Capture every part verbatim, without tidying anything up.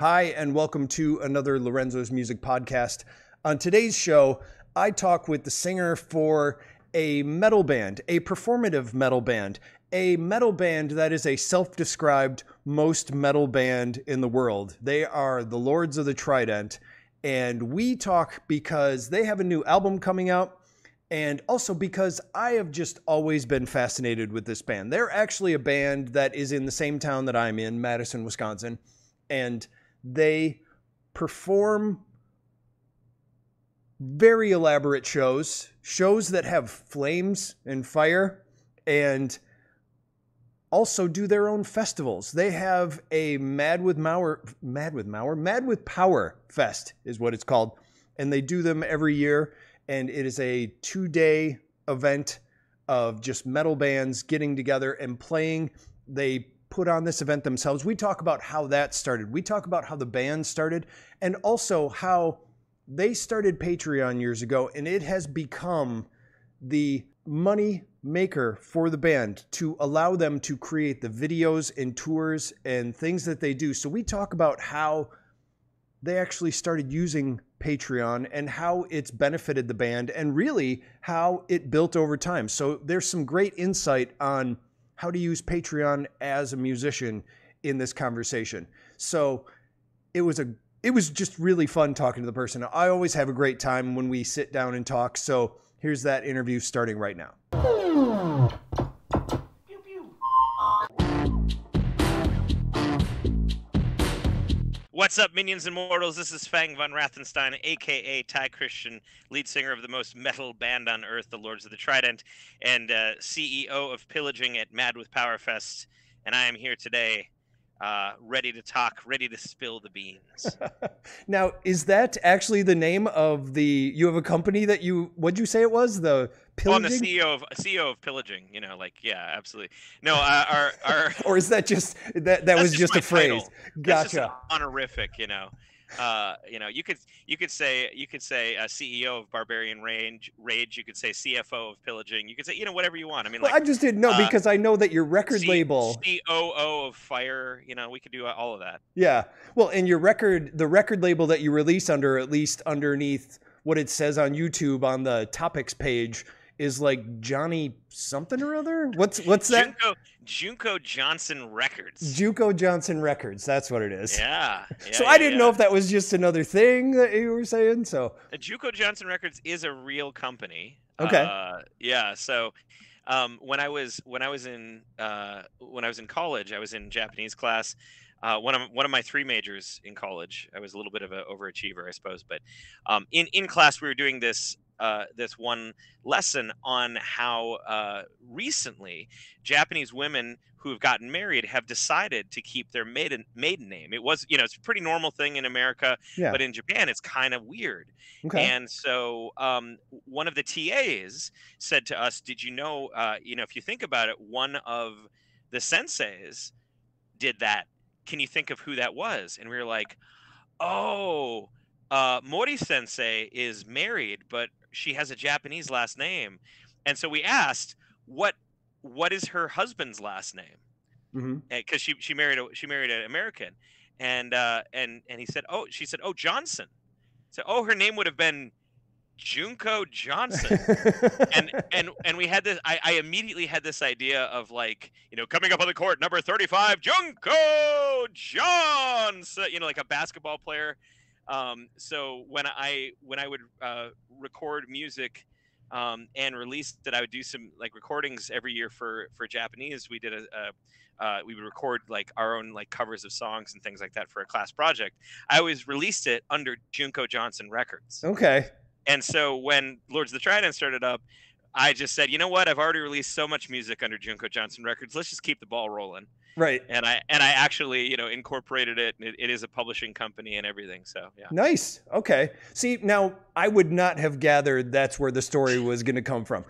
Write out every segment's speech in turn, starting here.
Hi, and welcome to another Lorenzo's Music podcast. On today's show, I talk with the singer for a metal band, a performative metal band, a metal band that is a self-described most metal band in the world. They are the Lords of the Trident, and we talk because they have a new album coming out, and also because I have just always been fascinated with this band. They're actually a band that is in the same town that I'm in, Madison, Wisconsin, and they perform very elaborate shows, shows that have flames and fire, and also do their own festivals. They have a Mad With Power, Mad With Power, Mad With Power Fest is what it's called, and they do them every year. And it is a two-day event of just metal bands getting together and playing. They put on this event themselves. We talk about how that started. We talk about how the band started, and also how they started Patreon years ago, and it has become the money maker for the band to allow them to create the videos and tours and things that they do. So we talk about how they actually started using Patreon and how it's benefited the band and really how it built over time. So there's some great insight on how to use Patreon as a musician in this conversation. So it was a it was just really fun talking to the person. I always have a great time when we sit down and talk. So here's that interview starting right now. What's up, minions and mortals? This is Fang von Rathenstein, a k a. Ty Christian, lead singer of the most metal band on earth, the Lords of the Trident, and uh, C E O of Pillaging at Mad With Power Fest. And I am here today, uh, ready to talk, ready to spill the beans. Now, is that actually the name of the, you have a company that you, what'd you say it was? The Pillaging? Well, I'm the C E O of, C E O of Pillaging, you know, like, yeah, absolutely. No, uh, our... our or is that just, that, that was just, just a phrase? Title. Gotcha. That's honorific, you know. Uh, you know, you could, you could say, you could say uh, C E O of Barbarian Rage, Rage, you could say C F O of Pillaging, you could say, you know, whatever you want. I mean, well, like, I just didn't know uh, because I know that your record C label. C O O of Fire, you know, we could do all of that. Yeah. Well, and your record, the record label that you release under, at least underneath what it says on YouTube on the topics page, is like Johnny something or other. What's what's that? Junko, Junko Johnson Records. Junko Johnson Records. That's what it is. Yeah. yeah so yeah, I didn't yeah. know if that was just another thing that you were saying. So uh, Junko Johnson Records is a real company. Okay. Uh, yeah. So um, when I was when I was in uh, when I was in college, I was in Japanese class. Uh, one of one of my three majors in college. I was a little bit of an overachiever, I suppose. But um, in in class, we were doing this. Uh, this one lesson on how uh, recently Japanese women who have gotten married have decided to keep their maiden maiden name. It was, you know, it's a pretty normal thing in America, yeah. but in Japan it's kind of weird. Okay. And so um, one of the T As said to us, "Did you know? Uh, you know, if you think about it, one of the senseis did that. Can you think of who that was?" And we were like, "Oh, uh, Mori Sensei is married, but." She has a Japanese last name. And so we asked, what what is her husband's last name? Because mm-hmm. she she married a, she married an American, and uh, and and he said, oh, she said, oh, Johnson. So oh, her name would have been Junko Johnson. and and and we had this. I, I immediately had this idea of, like, you know, coming up on the court, number thirty-five, Junko Johnson. You know, like a basketball player. Um, so when I, when I would, uh, record music, um, and release that, I would do some like recordings every year for, for Japanese. We did a, a uh, we would record like our own, like covers of songs and things like that for a class project. I always released it under Junko Johnson Records. Okay. And so when Lords of the Trident started up, I just said, you know what? I've already released so much music under Junko Johnson Records. Let's just keep the ball rolling. Right. And I and I actually, you know, incorporated it, and it, it is a publishing company and everything. So, yeah. Nice. Okay. See, now I would not have gathered that's where the story was going to come from.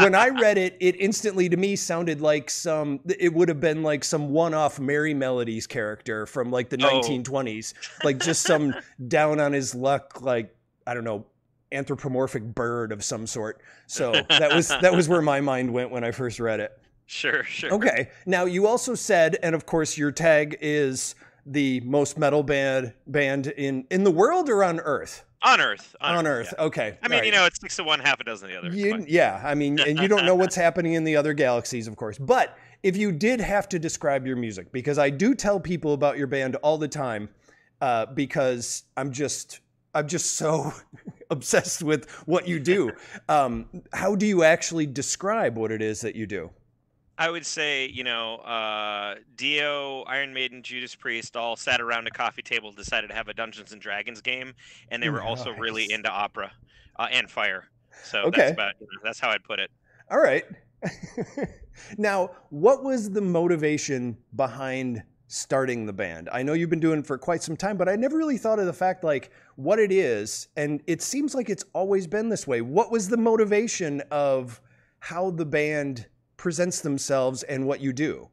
When I read it, it instantly to me sounded like some, it would have been like some one-off Merry Melodies character from like the oh. nineteen twenties, like just some down on his luck, like, I don't know, anthropomorphic bird of some sort. So that was that was where my mind went when I first read it. Sure, sure. Okay. Now, you also said, and of course your tag is the most metal band band in in the world or on Earth? On Earth. On, on Earth. Earth. Yeah. Okay. I mean, right. you know, it's six to one, half a dozen the other. You, yeah. I mean, and you don't know what's happening in the other galaxies, of course. But if you did have to describe your music, because I do tell people about your band all the time, uh, because I'm just, I'm just so obsessed with what you do. Um, how do you actually describe what it is that you do? I would say, you know, uh, Dio, Iron Maiden, Judas Priest all sat around a coffee table, decided to have a Dungeons and Dragons game, and they were nice. Also really into opera uh, and fire. So okay. that's, about, you know, that's how I'd put it. All right. Now, what was the motivation behind starting the band? I know you've been doing it for quite some time, but I never really thought of the fact, like, what it is, and it seems like it's always been this way. What was the motivation of how the band presents themselves and what you do?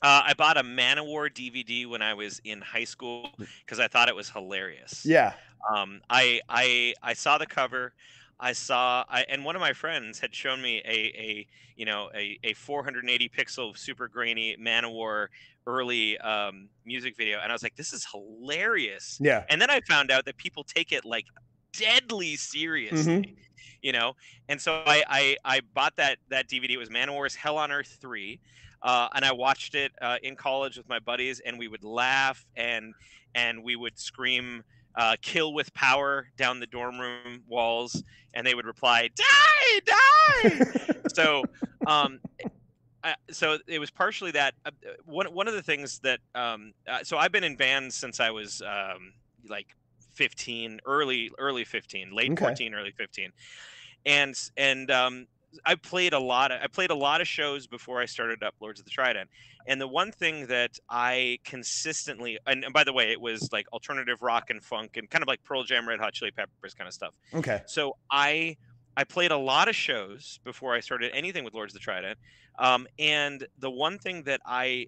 Uh, I bought a Manowar D V D when I was in high school because I thought it was hilarious. Yeah. Um, I, I, I saw the cover. I saw, I, and one of my friends had shown me a, a you know, a, a four hundred eighty pixel, super grainy Manowar early um, music video. And I was like, this is hilarious. Yeah. And then I found out that people take it like deadly seriously, mm-hmm. you know? And so I, I, I bought that, that D V D. It was Manowar's Hell on Earth three. Uh, and I watched it uh, in college with my buddies, and we would laugh and, and we would scream, Uh, kill with power down the dorm room walls, and they would reply, die, die. so, um, I, so it was partially that uh, one, one of the things that, um, uh, so I've been in bands since I was, um, like fifteen, early, early fifteen, late okay. fourteen, early fifteen. And, and, um, I played a lot of, I played a lot of shows before I started up Lords of the Trident. And the one thing that I consistently, and, and by the way, it was like alternative rock and funk and kind of like Pearl Jam, Red Hot Chili Peppers kind of stuff. Okay. So I, I played a lot of shows before I started anything with Lords of the Trident. Um, and the one thing that I,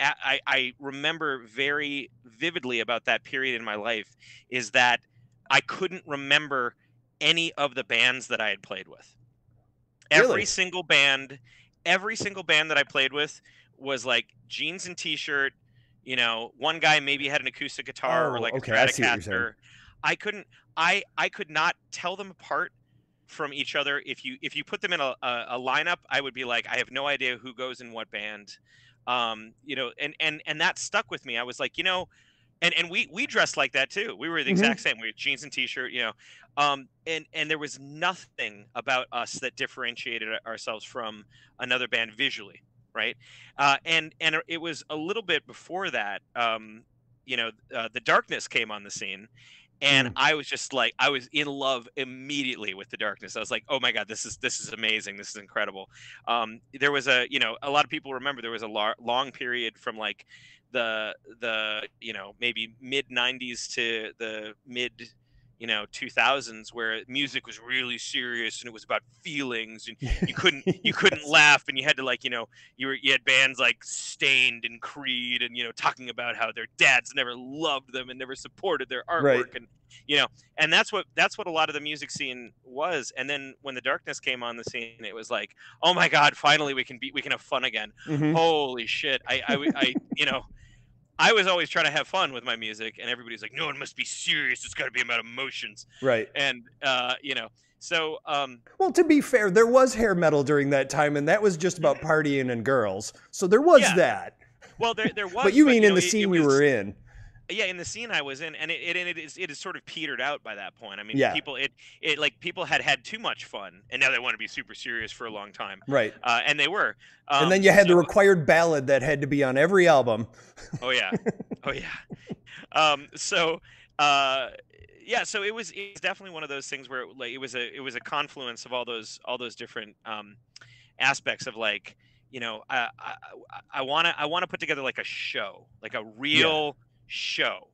I, I remember very vividly about that period in my life is that I couldn't remember any of the bands that I had played with. Every really? single band, every single band that I played with was like jeans and t-shirt. You know, one guy maybe had an acoustic guitar oh, or like okay, a Stratocaster. I, I couldn't, I, I could not tell them apart from each other. If you, if you put them in a, a, a lineup, I would be like, I have no idea who goes in what band. Um, you know, and, and, and that stuck with me. I was like, you know, and, and we, we dressed like that too. We were the exact mm-hmm. same. We were jeans and t-shirt, you know. Um, and, and there was nothing about us that differentiated ourselves from another band visually, right? Uh, and, and it was a little bit before that, um, you know, uh, The Darkness came on the scene. And mm-hmm. I was just like, I was in love immediately with The Darkness. I was like, oh my God, this is, this is amazing. This is incredible. Um, there was a, you know, a lot of people remember there was a lar- long period from like the, the, you know, maybe mid nineties to the mid, you know, two thousands, where music was really serious and it was about feelings, and you couldn't, you couldn't yes. laugh, and you had to, like, you know, you were, you had bands like Staind and Creed, and, you know, talking about how their dads never loved them and never supported their artwork. Right. And, you know, and that's what, that's what a lot of the music scene was. And then when The Darkness came on the scene, it was like, oh my God, finally we can be, we can have fun again. Mm-hmm. Holy shit. I, I, I, you know, I was always trying to have fun with my music, and everybody's like, no, it must be serious. It's got to be about emotions. Right. And, uh, you know, so. Um, well, to be fair, there was hair metal during that time, and that was just about partying and girls. So there was yeah. that. Well, there, there was. But you but, mean you in know, the scene it, it was, we were in. Yeah, in the scene I was in, and it it, it is it is sort of petered out by that point. I mean, yeah. people it it like people had had too much fun, and now they want to be super serious for a long time, right? Uh, and they were. Um, and then you had so, the required ballad that had to be on every album. Oh yeah, oh yeah. Um, so uh, yeah, so it was it's definitely one of those things where it, like it was a it was a confluence of all those all those different um, aspects of like you know I I, I wanna I wanna put together like a show, like a real. Yeah. show.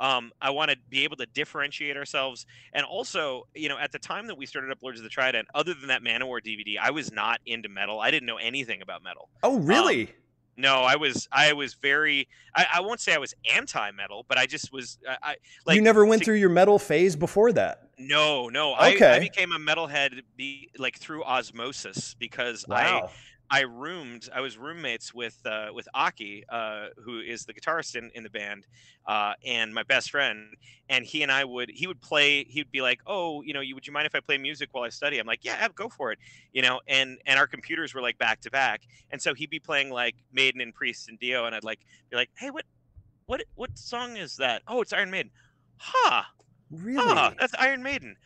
Um, I want to be able to differentiate ourselves. And also, you know, at the time that we started up Lords of the Trident, other than that Manowar D V D, I was not into metal. I didn't know anything about metal. Oh, really? Um, no, I was, I was very, I, I won't say I was anti-metal, but I just was, I, I like. You never went to, through your metal phase before that? No, no. Okay. I, I became a metalhead be, like through osmosis because wow. I, I roomed. I was roommates with uh, with Aki, uh, who is the guitarist in, in the band, uh, and my best friend. And he and I would. He would play. He'd be like, "Oh, you know, you, would you mind if I play music while I study?" I'm like, "Yeah, go for it." You know. And and our computers were like back to back. And so he'd be playing like Maiden and Priest and Dio, and I'd like be like, "Hey, what, what, what song is that? Oh, it's Iron Maiden. Huh? Really? Oh, that's Iron Maiden.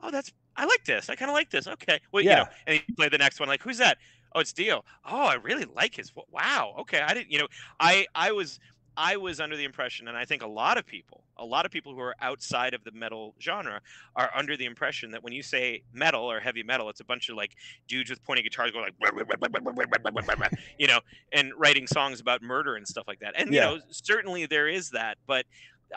Oh, that's. I like this. I kind of like this. Okay. Well, yeah. You know. And he'd play the next one. Like, who's that? Oh, it's Dio. Oh, I really like his. Wow. Okay. I didn't, you know, I, I was, I was under the impression, and I think a lot of people, a lot of people who are outside of the metal genre are under the impression that when you say metal or heavy metal, it's a bunch of like dudes with pointy guitars going like, you know, and writing songs about murder and stuff like that. And, yeah. you know, certainly there is that, but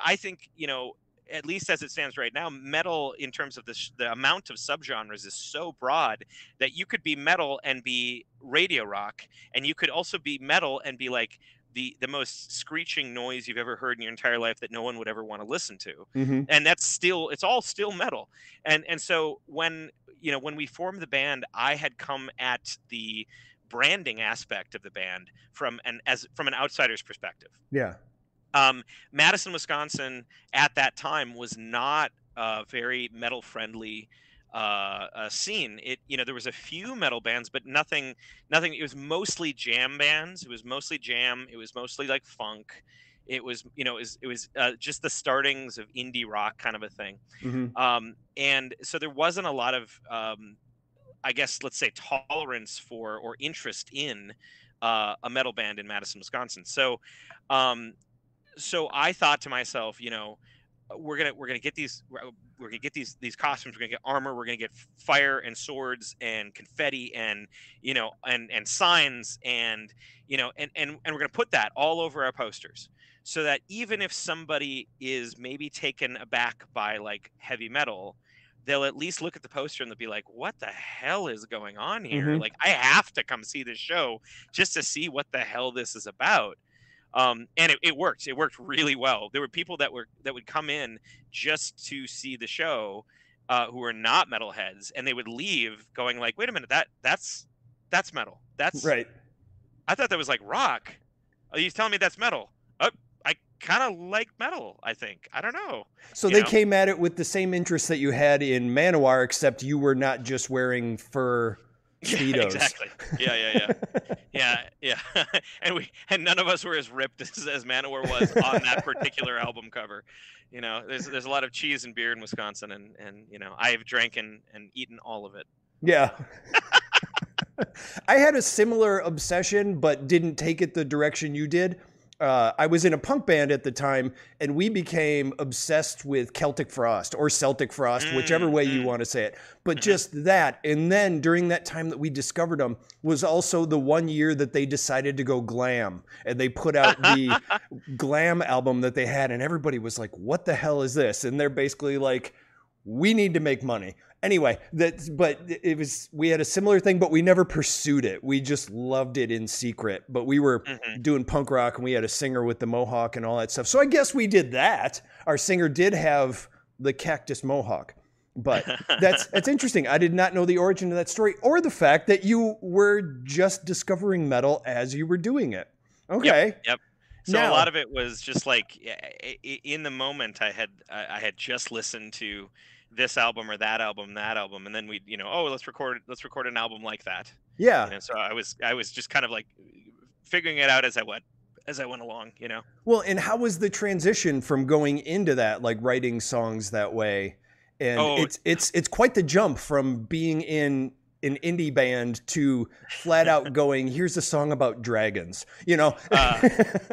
I think, you know, at least as it stands right now, metal in terms of the, sh the amount of subgenres is so broad that you could be metal and be radio rock, and you could also be metal and be like the the most screeching noise you've ever heard in your entire life that no one would ever want to listen to. Mm-hmm. And that's still, it's all still metal. And and so when, you know, when we formed the band, I had come at the branding aspect of the band from an as from an outsider's perspective. Yeah. Um, Madison, Wisconsin, at that time was not a very metal-friendly uh, uh, scene. It, you know, there was a few metal bands, but nothing, nothing. It was mostly jam bands. It was mostly jam. It was mostly like funk. It was, you know, it was, it was uh, just the startings of indie rock kind of a thing. Mm-hmm. Um, and so there wasn't a lot of, um, I guess, let's say, tolerance for or interest in uh, a metal band in Madison, Wisconsin. So. Um, So I thought to myself, you know, we're gonna we're gonna get these we're gonna get these these costumes, we're gonna get armor, we're gonna get fire and swords and confetti and you know and and signs and you know and and and we're gonna put that all over our posters so that even if somebody is maybe taken aback by like heavy metal, they'll at least look at the poster and they'll be like, what the hell is going on here? Mm-hmm. Like, I have to come see this show just to see what the hell this is about. Um, and it, it worked. It worked really well. There were people that were that would come in just to see the show, uh, who were not metalheads, and they would leave going like, "Wait a minute, that that's that's metal. That's right. I thought that was like rock. Oh, he's telling me that's metal. Oh, I kind of like metal. I think I don't know." So you they know? came at it with the same interest that you had in Manowar, except you were not just wearing fur. Speedos. Yeah, exactly. Yeah, yeah, yeah, yeah, yeah. And we and none of us were as ripped as, as Manowar was on that particular album cover. You know, there's there's a lot of cheese and beer in Wisconsin, and and you know, I've drank and and eaten all of it. Yeah. I had a similar obsession, but didn't take it the direction you did. Uh, I was in a punk band at the time, and we became obsessed with Celtic Frost or Celtic Frost, mm, whichever way mm. you want to say it. But mm-hmm. just that. And then during that time that we discovered them was also the one year that they decided to go glam. And they put out the glam album that they had, and everybody was like, what the hell is this? And they're basically like, we need to make money. Anyway, that's, but it was, we had a similar thing, but we never pursued it. We just loved it in secret, but we were mm-hmm. doing punk rock, and we had a singer with the mohawk and all that stuff. So I guess we did that. Our singer did have the cactus mohawk, but that's, that's interesting. I did not know the origin of that story or the fact that you were just discovering metal as you were doing it. Okay. Yep. Yep. So now, a lot of it was just like in the moment I had, I had just listened to this album or that album, that album. And then we, you know, oh, let's record, let's record an album like that. Yeah. And you know, so I was, I was just kind of like figuring it out as I went, as I went along, you know? Well, and how was the transition from going into that, like writing songs that way? And oh, it's, it's, it's quite the jump from being in an indie band to flat out going, here's a song about dragons, you know? uh,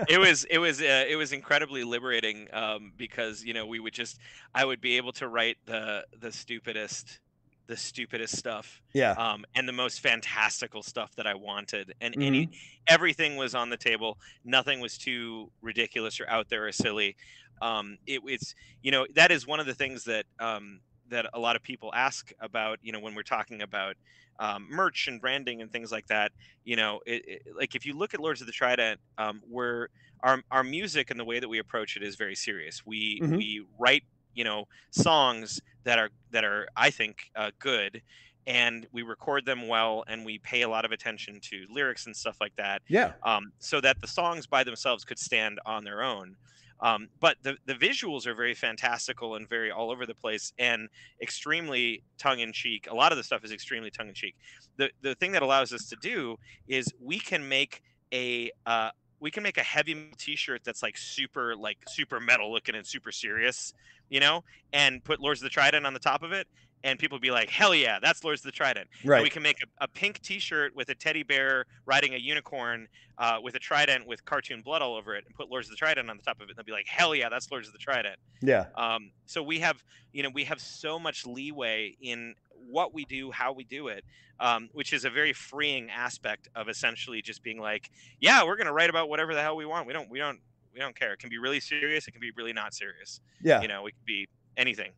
it was, it was, uh, it was incredibly liberating, um, because, you know, we would just, I would be able to write the, the stupidest, the stupidest stuff. Yeah. Um, and the most fantastical stuff that I wanted. And mm-hmm. any, everything was on the table. Nothing was too ridiculous or out there or silly. Um, it, it's, you know, that is one of the things that, um, that a lot of people ask about, you know, when we're talking about um, merch and branding and things like that. You know, it, it, like if you look at Lords of the Trident, um, where our, our music and the way that we approach it is very serious. We, mm-hmm. we write, you know, songs that are, that are, I think, uh, good. and we record them well, and we pay a lot of attention to lyrics and stuff like that. Yeah. Um, so that the songs by themselves could stand on their own. Um, but the, the visuals are very fantastical and very all over the place and extremely tongue-in-cheek. A lot of the stuff is extremely tongue-in-cheek. The the thing that allows us to do is we can make a uh, we can make a heavy T-shirt that's like super like super metal looking and super serious, you know, and put Lords of the Trident on the top of it. And people would be like, hell yeah, that's Lords of the Trident. Right. And we can make a, a pink T-shirt with a teddy bear riding a unicorn uh, with a trident with cartoon blood all over it and put Lords of the Trident on the top of it. And they'll be like, hell yeah, that's Lords of the Trident. Yeah. Um, so we have, you know, we have so much leeway in what we do, how we do it, um, which is a very freeing aspect of essentially just being like, yeah, we're going to write about whatever the hell we want. We don't, we don't, we don't care. It can be really serious. It can be really not serious. Yeah. You know, it could be anything.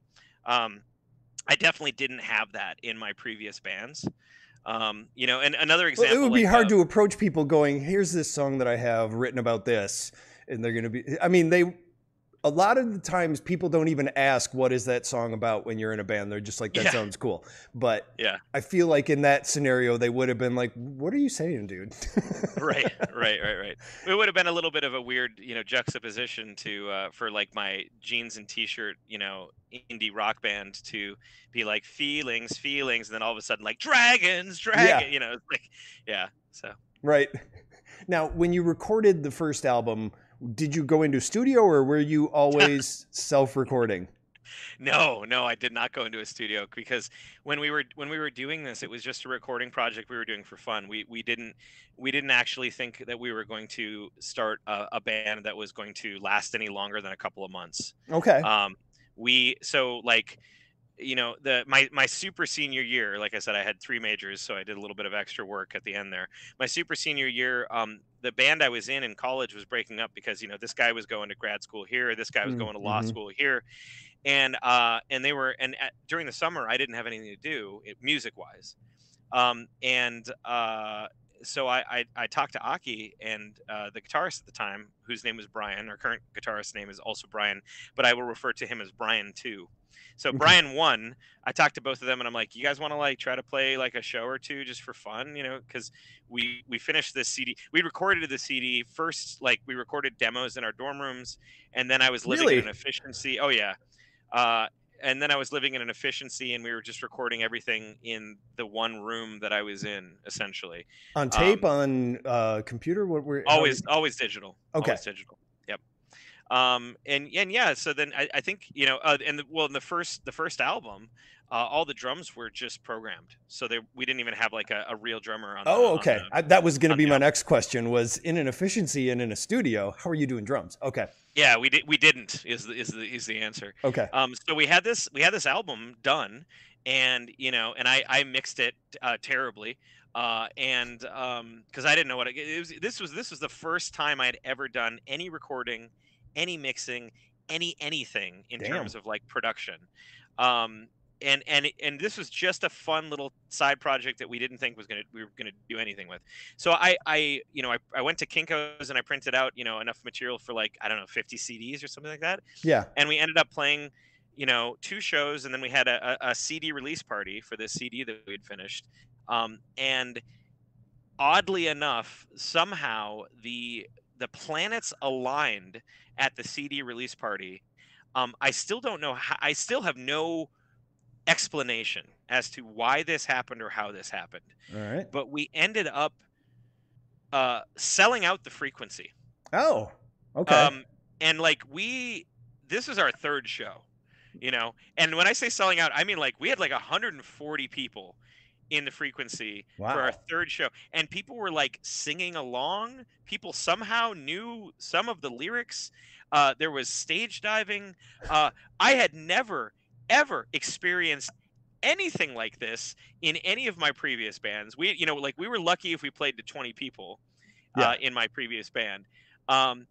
Um, I definitely didn't have that in my previous bands. Um, you know, and another example. Well, it would be like, hard uh, to approach people going, here's this song that I have written about this. And they're going to be, I mean, they, a lot of the times people don't even ask, what is that song about when you're in a band? They're just like, that yeah. sounds cool. But yeah. I feel like in that scenario, they would have been like, what are you saying, dude? Right, right, right, right. It would have been a little bit of a weird, you know, juxtaposition to, uh, for like my jeans and t-shirt, you know, indie rock band to be like feelings feelings and then all of a sudden like dragons dragon yeah. you know, like yeah. So right now, when you recorded the first album, did you go into a studio or were you always self-recording? No, no, I did not go into a studio, because when we were when we were doing this, it was just a recording project we were doing for fun. We we didn't we didn't actually think that we were going to start a, a band that was going to last any longer than a couple of months. Okay. Um, we so like, you know, the my my super senior year, like I said, I had three majors, so I did a little bit of extra work at the end there. My super senior year, um, the band I was in in college was breaking up because, you know, this guy was going to grad school here, this guy was going to law mm-hmm. school here, and uh, and they were and at, during the summer I didn't have anything to do music wise, um, and uh, so I, I I talked to Aki and uh, the guitarist at the time, whose name was Brian. Our current guitarist's name is also Brian, but I will refer to him as Brian Two. So Brian One, I talked to both of them, and I'm like, you guys want to like try to play like a show or two just for fun, you know? Because we we finished this C D, we recorded the C D first, like we recorded demos in our dorm rooms, and then I was living really? in an efficiency. Oh yeah, uh, and then I was living in an efficiency, and we were just recording everything in the one room that I was in, essentially. On tape, um, on uh, computer, what were always we... always digital. Okay, always digital. Yep. Um, and, and yeah, so then I, I think, you know, uh, and the, well, in the first, the first album, uh, all the drums were just programmed. So they, we didn't even have like a, a real drummer on. Oh, the, okay. On the, I, that was going to be my album. Next question was, in an efficiency and in a studio, how are you doing drums? Okay. Yeah, we did. We didn't is the, is the, is the answer. Okay. Um, so we had this, we had this album done, and, you know, and I, I mixed it, uh, terribly. Uh, and, um, cause I didn't know what it, it was. This was, this was the first time I had ever done any recording, any mixing, any anything in Damn. terms of like production, um, and and and this was just a fun little side project that we didn't think was gonna we were gonna do anything with. So I I you know I, I went to Kinko's and I printed out, you know, enough material for like, I don't know, fifty C Ds or something like that. Yeah. And we ended up playing, you know, two shows, and then we had a, a, a C D release party for this C D that we had finished, um, and oddly enough, somehow the the planets aligned at the C D release party. Um, I still don't know. How, I still have no explanation as to why this happened or how this happened. All right. But we ended up uh, selling out the Frequency. Oh, okay. Um, and like we, this is our third show, you know, and when I say selling out, I mean, like we had like one hundred forty people in the Frequency wow. for our third show, and people were like singing along. People somehow knew some of the lyrics. Uh, there was stage diving. Uh, I had never, ever experienced anything like this in any of my previous bands. We, you know, like we were lucky if we played to twenty people uh, yeah. in my previous band. Um,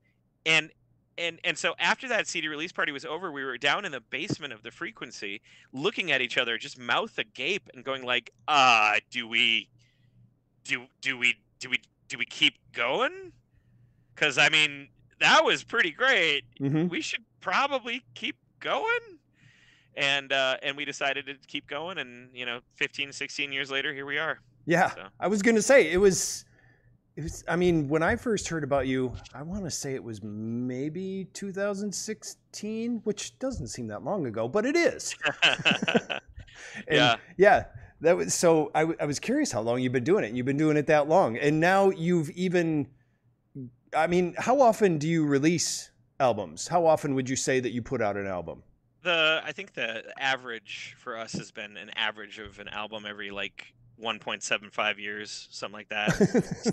and, And and so after that C D release party was over, we were down in the basement of the Frequency, looking at each other, just mouth agape, and going like, "Uh, do we, do do we do we do we keep going? Because I mean, that was pretty great. Mm-hmm. We should probably keep going." and uh, and we decided to keep going. And you know, fifteen, sixteen years later, here we are. Yeah, so. I was gonna say it was. It was. I mean, when I first heard about you, I want to say it was maybe two thousand sixteen, which doesn't seem that long ago, but it is. and, yeah. Yeah. That was so. I, w I was curious how long you've been doing it. You've been doing it that long, and now you've even. I mean, how often do you release albums? How often would you say that you put out an album? The I think the average for us has been an average of an album every like one point seven five years, something like that.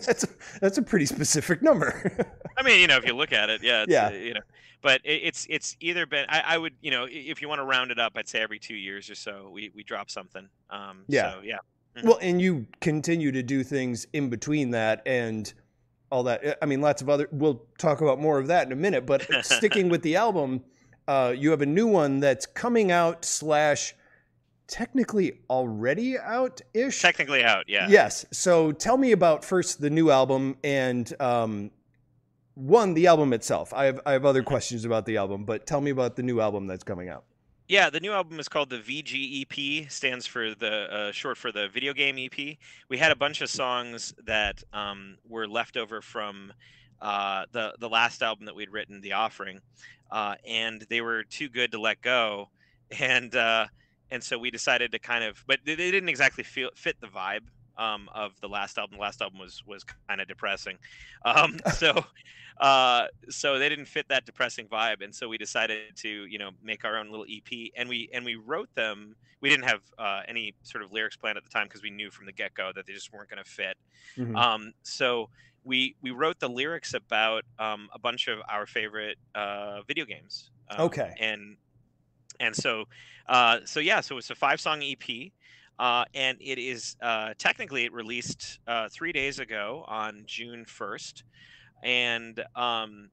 that's a, that's a pretty specific number. I mean, you know, if you look at it, yeah, it's, yeah, uh, you know. But it, it's it's either been I, I would, you know, if you want to round it up, I'd say every two years or so we we drop something. Um, yeah, so, yeah. Mm-hmm. Well, and you continue to do things in between that and all that. I mean, lots of other. We'll talk about more of that in a minute. But sticking with the album, uh, you have a new one that's coming out slash. Technically already out-ish? Technically out, yeah. Yes. So tell me about, first, the new album and, um, one, the album itself. I have, I have other questions about the album, but tell me about the new album that's coming out. Yeah, the new album is called the V G E P, stands for the uh, short for the video game E P. We had a bunch of songs that um, were left over from uh, the, the last album that we'd written, The Offering, uh, and they were too good to let go. And... Uh, And so we decided to kind of, but they didn't exactly feel, fit the vibe um, of the last album. The last album was was kind of depressing, um, so uh, so they didn't fit that depressing vibe. And so we decided to, you know, make our own little E P. And we and we wrote them. We didn't have uh, any sort of lyrics planned at the time because we knew from the get go that they just weren't going to fit. Mm-hmm. um, so we we wrote the lyrics about um, a bunch of our favorite uh, video games. Um, okay. And. And so, uh, so yeah, so it's a five-song E P, uh, and it is uh, technically it released uh, three days ago on June first, and um,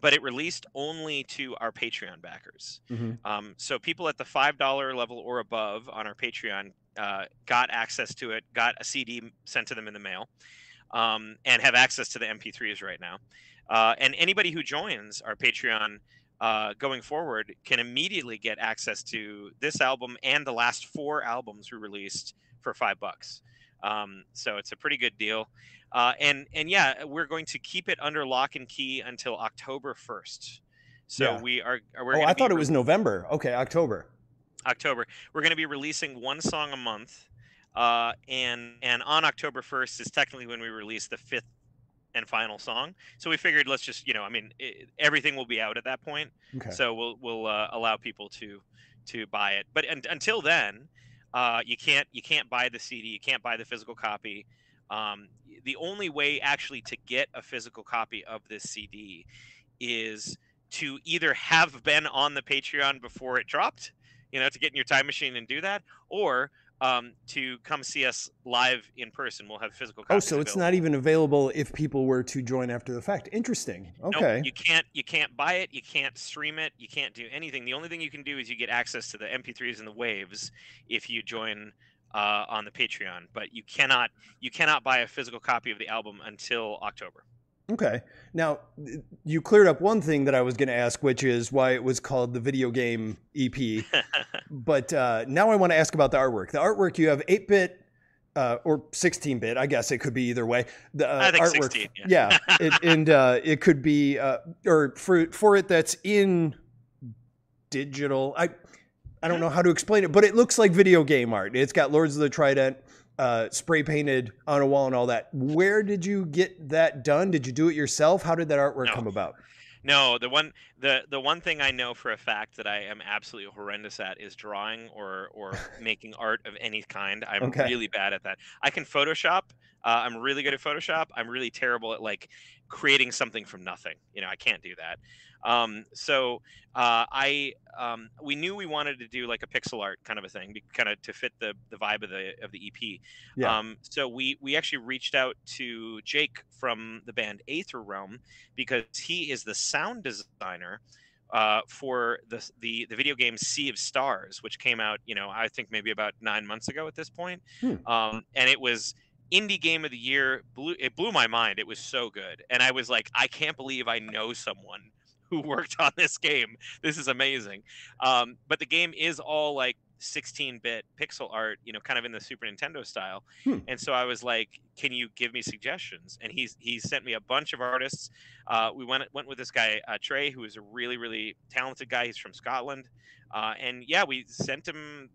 but it released only to our Patreon backers. Mm-hmm. um, so people at the five dollar level or above on our Patreon uh, got access to it, got a C D sent to them in the mail, um, and have access to the M P threes right now. Uh, and anybody who joins our Patreon. Uh, going forward, can immediately get access to this album and the last four albums we released for five bucks. Um, so it's a pretty good deal. Uh, and and yeah, we're going to keep it under lock and key until October first. So yeah. we are. We're oh, I thought it was November. Okay, October. October. We're going to be releasing one song a month. Uh, and and on October first is technically when we release the fifth and final song. So we figured let's just, you know, I mean, it, everything will be out at that point. Okay. So we'll we'll uh, allow people to to buy it. But un until then, uh, you can't you can't buy the C D. You can't buy the physical copy. Um, the only way actually to get a physical copy of this C D is to either have been on the Patreon before it dropped, you know, to get in your time machine and do that, or Um, to come see us live in person. We'll have physical copies. Oh, so it's available. Not even available if people were to join after the fact. Interesting. Okay. Nope, you can't. You can't buy it. You can't stream it. You can't do anything. The only thing you can do is you get access to the M P threes and the waves if you join uh, on the Patreon. But you cannot. You cannot buy a physical copy of the album until October. Okay. Now you cleared up one thing that I was going to ask, which is why it was called the video game E P. But uh, now I want to ask about the artwork. The artwork you have eight bit uh, or sixteen bit. I guess it could be either way. The uh, I think artwork, sixteen. Yeah, yeah it, and uh, it could be uh, or for for it that's in digital. I I don't know how to explain it, but it looks like video game art. It's got Lords of the Trident. Uh, spray painted on a wall and all that. Where did you get that done? Did you do it yourself? How did that artwork no. come about? No, the one the the one thing I know for a fact that I am absolutely horrendous at is drawing or or making art of any kind. I'm okay. really bad at that. I can Photoshop. Uh, I'm really good at Photoshop. I'm really terrible at like creating something from nothing. You know, I can't do that. Um, so uh, I um, we knew we wanted to do like a pixel art kind of a thing, kind of to fit the the vibe of the of the E P. Yeah. Um, so we we actually reached out to Jake from the band Aether Realm because he is the sound designer uh, for the, the the video game Sea of Stars, which came out, you know, I think maybe about nine months ago at this point, hmm. um, and it was. Indie game of the year blew it blew my mind. It was so good, and I was like, I can't believe I know someone who worked on this game. This is amazing. Um, but the game is all like sixteen bit pixel art, you know, kind of in the Super Nintendo style. Hmm. And so I was like, can you give me suggestions? And he's, he sent me a bunch of artists. Uh, we went, went with this guy, uh, Trey, who is a really, really talented guy. He's from Scotland. Uh, and yeah, we sent him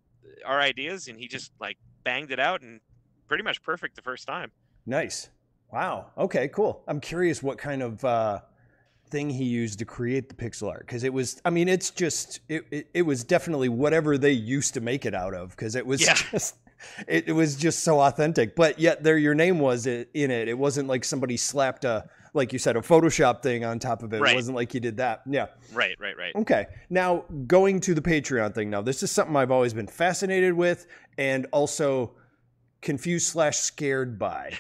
our ideas and he just like banged it out and pretty much perfect the first time. Nice. Wow. Okay, cool. I'm curious what kind of, uh, thing he used to create the pixel art, because it was, I mean, it's just it, it it was definitely whatever they used to make it out of, because it was yeah. just it, it was just so authentic, but yet there your name was in it. It wasn't like somebody slapped a, like you said, a Photoshop thing on top of it. Right. It wasn't like you did that. Yeah. Right, right, right. Okay. Now going to the Patreon thing now, this is something I've always been fascinated with and also confused slash scared by.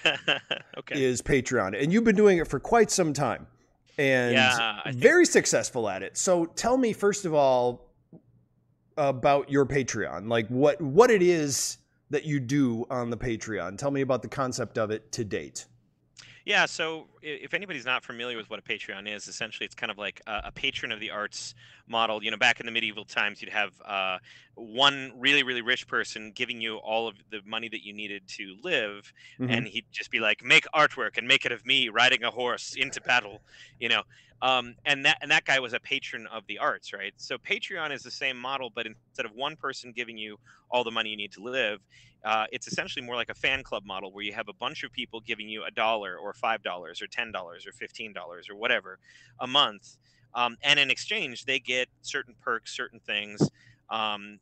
Okay. Is Patreon. And you've been doing it for quite some time. And yeah, very successful at it. So tell me, first of all, about your Patreon, like what, what it is that you do on the Patreon. Tell me about the concept of it to date. Yeah, so if anybody's not familiar with what a Patreon is, essentially it's kind of like a, a patron of the arts model. You know, back in the medieval times, you'd have uh, one really, really rich person giving you all of the money that you needed to live, mm-hmm. and he'd just be like, make artwork and make it of me riding a horse into battle, you know. Um, and that and that guy was a patron of the arts, right? So Patreon is the same model, but instead of one person giving you all the money you need to live, uh, it's essentially more like a fan club model where you have a bunch of people giving you a dollar or five dollars or ten dollars or fifteen dollars or whatever a month. Um, and in exchange, they get certain perks, certain things um,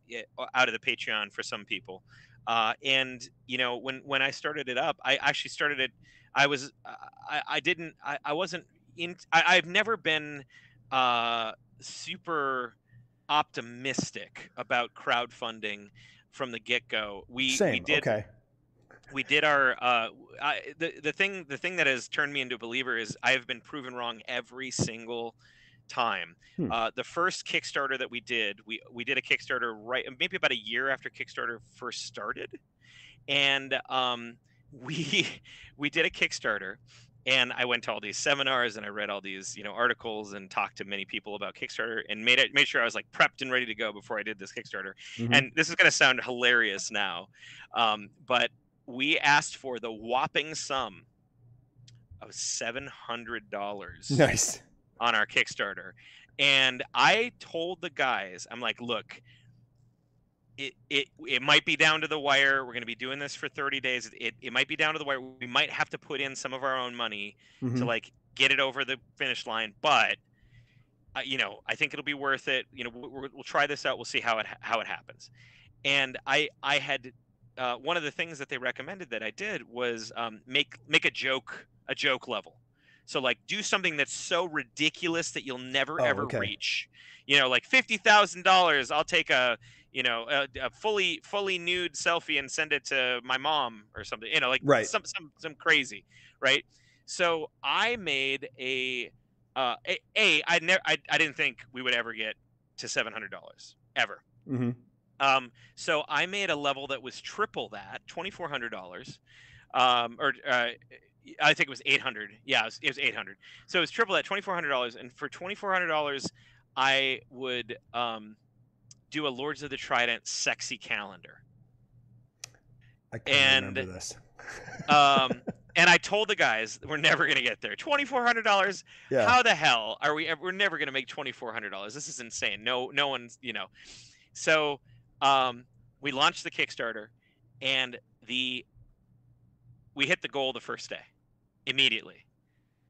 out of the Patreon for some people. Uh, and, you know, when, when I started it up, I actually started it. I was I, I didn't I, I wasn't. In, I, I've never been uh, super optimistic about crowdfunding from the get-go. We, Same. we did okay. we did our uh, I, the the thing the thing that has turned me into a believer is I have been proven wrong every single time. Hmm. Uh, the first Kickstarter that we did, we we did a Kickstarter right maybe about a year after Kickstarter first started, and um, we we did a Kickstarter. And I went to all these seminars and I read all these, you know, articles and talked to many people about Kickstarter and made it, made sure I was like prepped and ready to go before I did this Kickstarter. Mm-hmm. And this is going to sound hilarious now, um, but we asked for the whopping sum of seven hundred dollars. Nice. On our Kickstarter. And I told the guys, I'm like, look, It, it it might be down to the wire. We're going to be doing this for thirty days. It it might be down to the wire. We might have to put in some of our own money mm-hmm. to like get it over the finish line. But uh, you know, I think it'll be worth it. You know, we'll, we'll try this out. We'll see how it how it happens. And I I had uh, one of the things that they recommended that I did was um, make make a joke a joke level. So like do something that's so ridiculous that you'll never oh, ever okay. reach. You know, like fifty thousand dollars. I'll take a you know, a, a fully, fully nude selfie and send it to my mom or something, you know, like right. some, some, some crazy. Right. So I made a, uh, a, a I never, I, I didn't think we would ever get to seven hundred dollars ever. Mm-hmm. Um, so I made a level that was triple that, twenty-four hundred dollars, um, or, uh, I think it was eight hundred. Yeah, it was, it was eight hundred. So it was triple that, twenty-four hundred dollars. And for twenty-four hundred dollars, I would, um, do a Lords of the Trident sexy calendar. I can't and, remember this. um, and I told the guys we're never going to get there. twenty-four hundred dollars. Yeah. How the hell are we ever, we're never going to make twenty-four hundred dollars. This is insane. No, no one's, you know, so, um, we launched the Kickstarter and the, we hit the goal the first day immediately.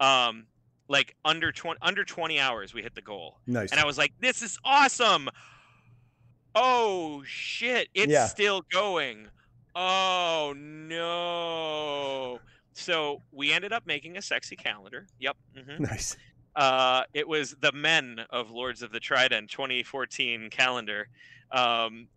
Um, like under twenty, under twenty hours, we hit the goal. Nice. And I was like, this is awesome. Oh shit, it's yeah. still going. Oh no. So we ended up making a sexy calendar. Yep. Mm-hmm. Nice. Uh, it was the Men of Lords of the Trident twenty fourteen calendar. Um,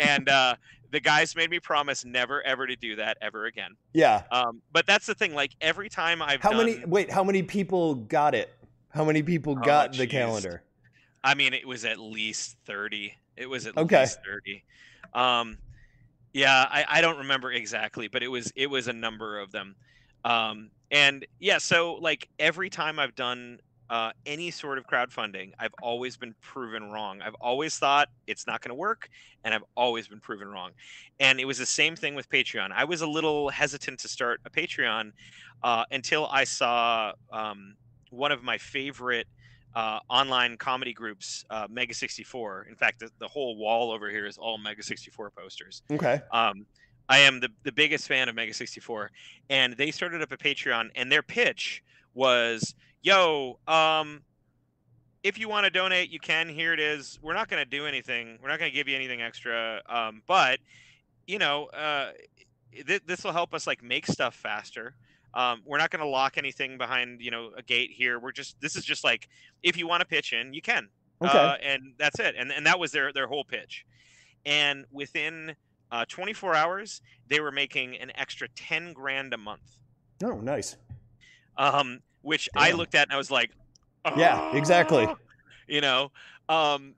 and uh, the guys made me promise never ever to do that ever again. Yeah. Um, but that's the thing, like every time I've How done... many wait, how many people got it? How many people got oh, the geez. calendar? I mean, it was at least thirty. It was at okay. least thirty. Um, yeah, I, I don't remember exactly, but it was it was a number of them. Um, and yeah, so like every time I've done uh, any sort of crowdfunding, I've always been proven wrong. I've always thought it's not going to work, and I've always been proven wrong. And it was the same thing with Patreon. I was a little hesitant to start a Patreon uh, until I saw um, one of my favorite uh, online comedy groups, uh, Mega sixty-four. In fact, the, the whole wall over here is all Mega sixty-four posters. Okay. Um, I am the, the biggest fan of Mega sixty-four, and they started up a Patreon, and their pitch was, yo, um, if you want to donate, you can. Here it is. We're not going to do anything. We're not going to give you anything extra. Um, but, you know, uh, th this will help us, like, make stuff faster. Um, we're not going to lock anything behind, you know, a gate here. We're just, this is just like, if you want to pitch in, you can. Okay. Uh, and that's it. And, and that was their, their whole pitch. And within Uh, twenty-four hours, they were making an extra ten grand a month. Oh, nice. Um, which Damn. I looked at and I was like, oh, yeah, exactly. You know, um,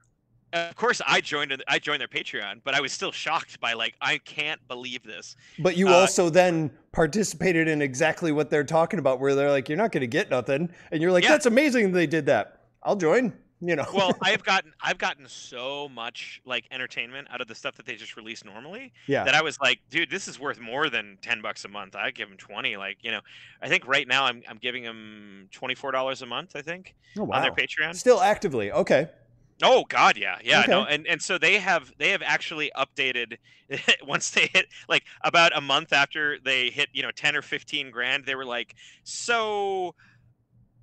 of course I joined, I joined their Patreon, but I was still shocked by, like, I can't believe this. But you uh, also then participated in exactly what they're talking about, where they're like, you're not going to get nothing. And you're like, yeah, that's amazing they did that. I'll join. You know. Well, I've gotten I've gotten so much, like, entertainment out of the stuff that they just release normally. Yeah. That I was like, dude, this is worth more than ten bucks a month. I give them twenty. Like, you know, I think right now I'm I'm giving them twenty four dollars a month. I think oh, wow. on their Patreon. Still actively, okay. Oh God, yeah, yeah. Okay. No, and and so they have they have actually updated once they hit, like, about a month after they hit, you know, ten or fifteen grand. They were like, so,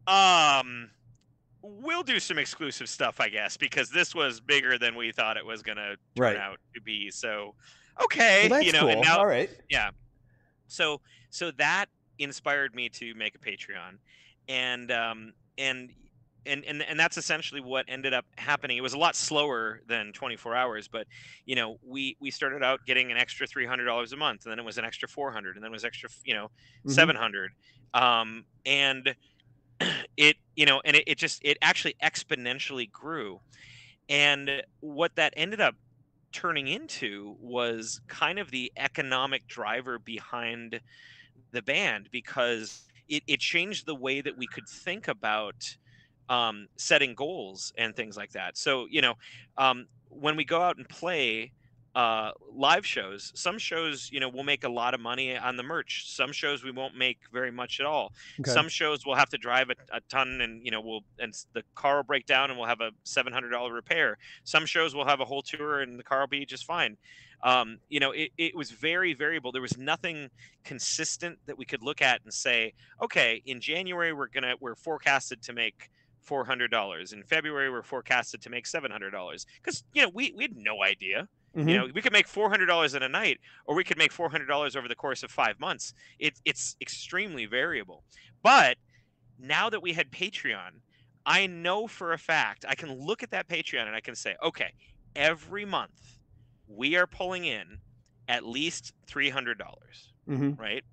um. we'll do some exclusive stuff, I guess, because this was bigger than we thought it was going to turn right. out to be. So, okay. Well, that's you know, cool. and now, all right. Yeah. So, so that inspired me to make a Patreon, and, um, and, and, and, and that's essentially what ended up happening. It was a lot slower than twenty-four hours, but, you know, we, we started out getting an extra three hundred dollars a month, and then it was an extra four hundred, and then it was extra, you know, mm-hmm. seven hundred. Um, and, It, you know, and it, it just, it actually exponentially grew. And what that ended up turning into was kind of the economic driver behind the band, because it, it changed the way that we could think about um, setting goals and things like that. So, you know, um, when we go out and play uh, live shows, some shows, you know, we'll make a lot of money on the merch. Some shows we won't make very much at all. Okay. Some shows we'll have to drive a, a ton, and, you know, we'll, and the car will break down and we'll have a seven hundred dollar repair. Some shows we'll have a whole tour and the car will be just fine. Um, you know, it, it was very variable. There was nothing consistent that we could look at and say, okay, in January, we're going to, we're forecasted to make four hundred dollars. In February, we're forecasted to make seven hundred dollars. 'Cause, you know, we, we had no idea. Mm-hmm. You know, we could make four hundred dollars in a night, or we could make four hundred dollars over the course of five months. It, it's extremely variable. But now that we had Patreon, I know for a fact, I can look at that Patreon and I can say, okay, every month we are pulling in at least three hundred dollars, mm-hmm. right?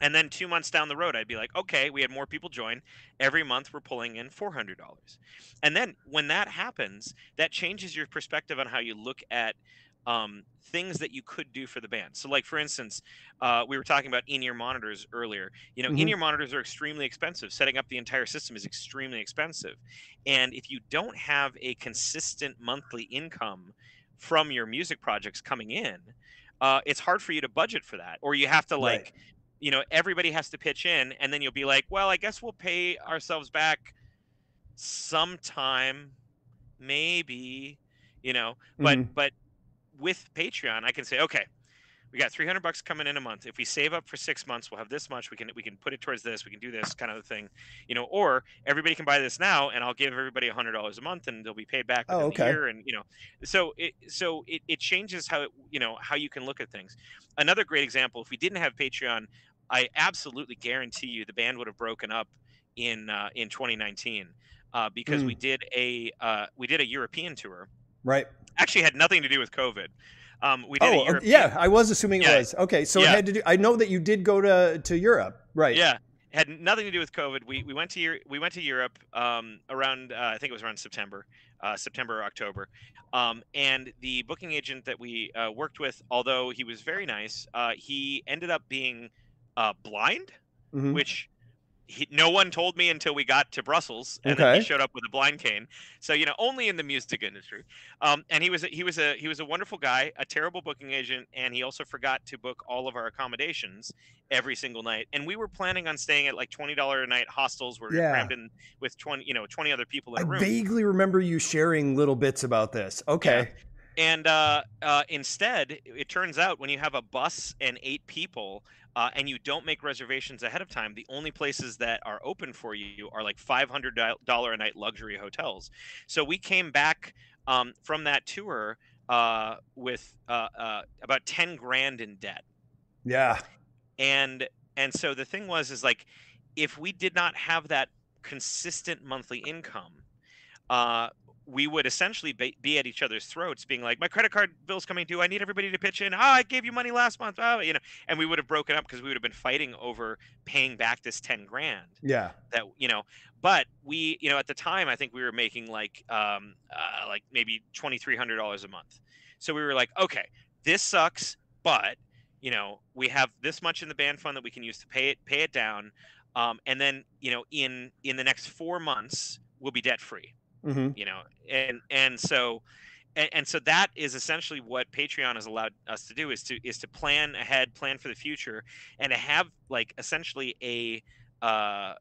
And then two months down the road, I'd be like, okay, we had more people join. Every month we're pulling in four hundred dollars. And then when that happens, that changes your perspective on how you look at Um, things that you could do for the band. So, like, for instance, uh, we were talking about in-ear monitors earlier. You know, mm-hmm. in-ear monitors are extremely expensive. Setting up the entire system is extremely expensive. And if you don't have a consistent monthly income from your music projects coming in, uh, it's hard for you to budget for that. Or you have to, like, right. you know, everybody has to pitch in, and then you'll be like, well, I guess we'll pay ourselves back sometime, maybe, you know, but, mm-hmm. but, with Patreon, I can say, okay, we got three hundred bucks coming in a month. If we save up for six months, we'll have this much. We can we can put it towards this. We can do this kind of thing, you know. Or everybody can buy this now, and I'll give everybody one hundred dollars a month, and they'll be paid back within oh, okay. a year. And you know, so it so it, it changes how it, you know how you can look at things. Another great example: if we didn't have Patreon, I absolutely guarantee you the band would have broken up in uh, in twenty nineteen uh, because mm. we did a uh, we did a European tour. Right. Actually had nothing to do with COVID. Um, we did oh, a European... yeah. I was assuming yeah. it was. Okay. So yeah. it had to do, I know that you did go to, to Europe, right? Yeah. It had nothing to do with COVID. We, we went to, we went to Europe, um, around, uh, I think it was around September, uh, September or October. Um, and the booking agent that we, uh, worked with, although he was very nice, uh, he ended up being, uh, blind, mm-hmm. which he, no one told me until we got to Brussels, and okay. then he showed up with a blind cane. So, you know, only in the music industry. Um, and he was a, he was a he was a wonderful guy, a terrible booking agent, and he also forgot to book all of our accommodations every single night. And we were planning on staying at like twenty dollars a night hostels where yeah. we crammed in with twenty, you know, twenty other people in a room. I vaguely remember you sharing little bits about this. Okay. Yeah. And uh, uh, instead, it turns out when you have a bus and eight people uh, and you don't make reservations ahead of time, the only places that are open for you are like five hundred dollars a night luxury hotels. So we came back um, from that tour uh, with uh, uh, about ten grand in debt. Yeah. And and so the thing was, is like, if we did not have that consistent monthly income, uh, we would essentially be at each other's throats being like, my credit card bill's coming due. I need everybody to pitch in. Ah, oh, I gave you money last month. Oh, you know, and we would have broken up because we would have been fighting over paying back this ten grand. Yeah. That, you know, but we, you know, at the time, I think we were making like, um, uh, like maybe twenty-three hundred dollars a month. So we were like, okay, this sucks, but you know, we have this much in the band fund that we can use to pay it, pay it down. Um, and then, you know, in, in the next four months, we'll be debt free. Mm-hmm. You know, and and so and, and so that is essentially what Patreon has allowed us to do, is to is to plan ahead, plan for the future, and to have like essentially a uh,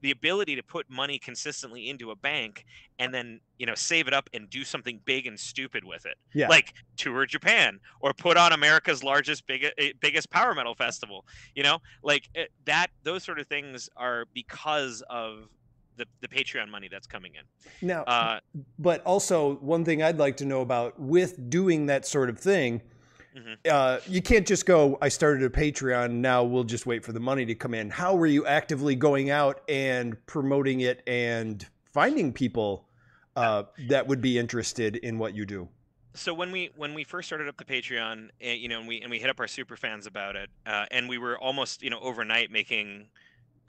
the ability to put money consistently into a bank and then, you know, save it up and do something big and stupid with it. Yeah. Like tour Japan or put on America's largest, big, biggest power metal festival, you know, like that. Those sort of things are because of The, the Patreon money that's coming in now. Uh, but also, one thing I'd like to know about with doing that sort of thing, mm-hmm. uh, you can't just go, I started a Patreon, now we'll just wait for the money to come in. How were you actively going out and promoting it and finding people uh, that would be interested in what you do? So when we when we first started up the Patreon, uh, you know, and we and we hit up our super fans about it, uh, and we were almost, you know, overnight making,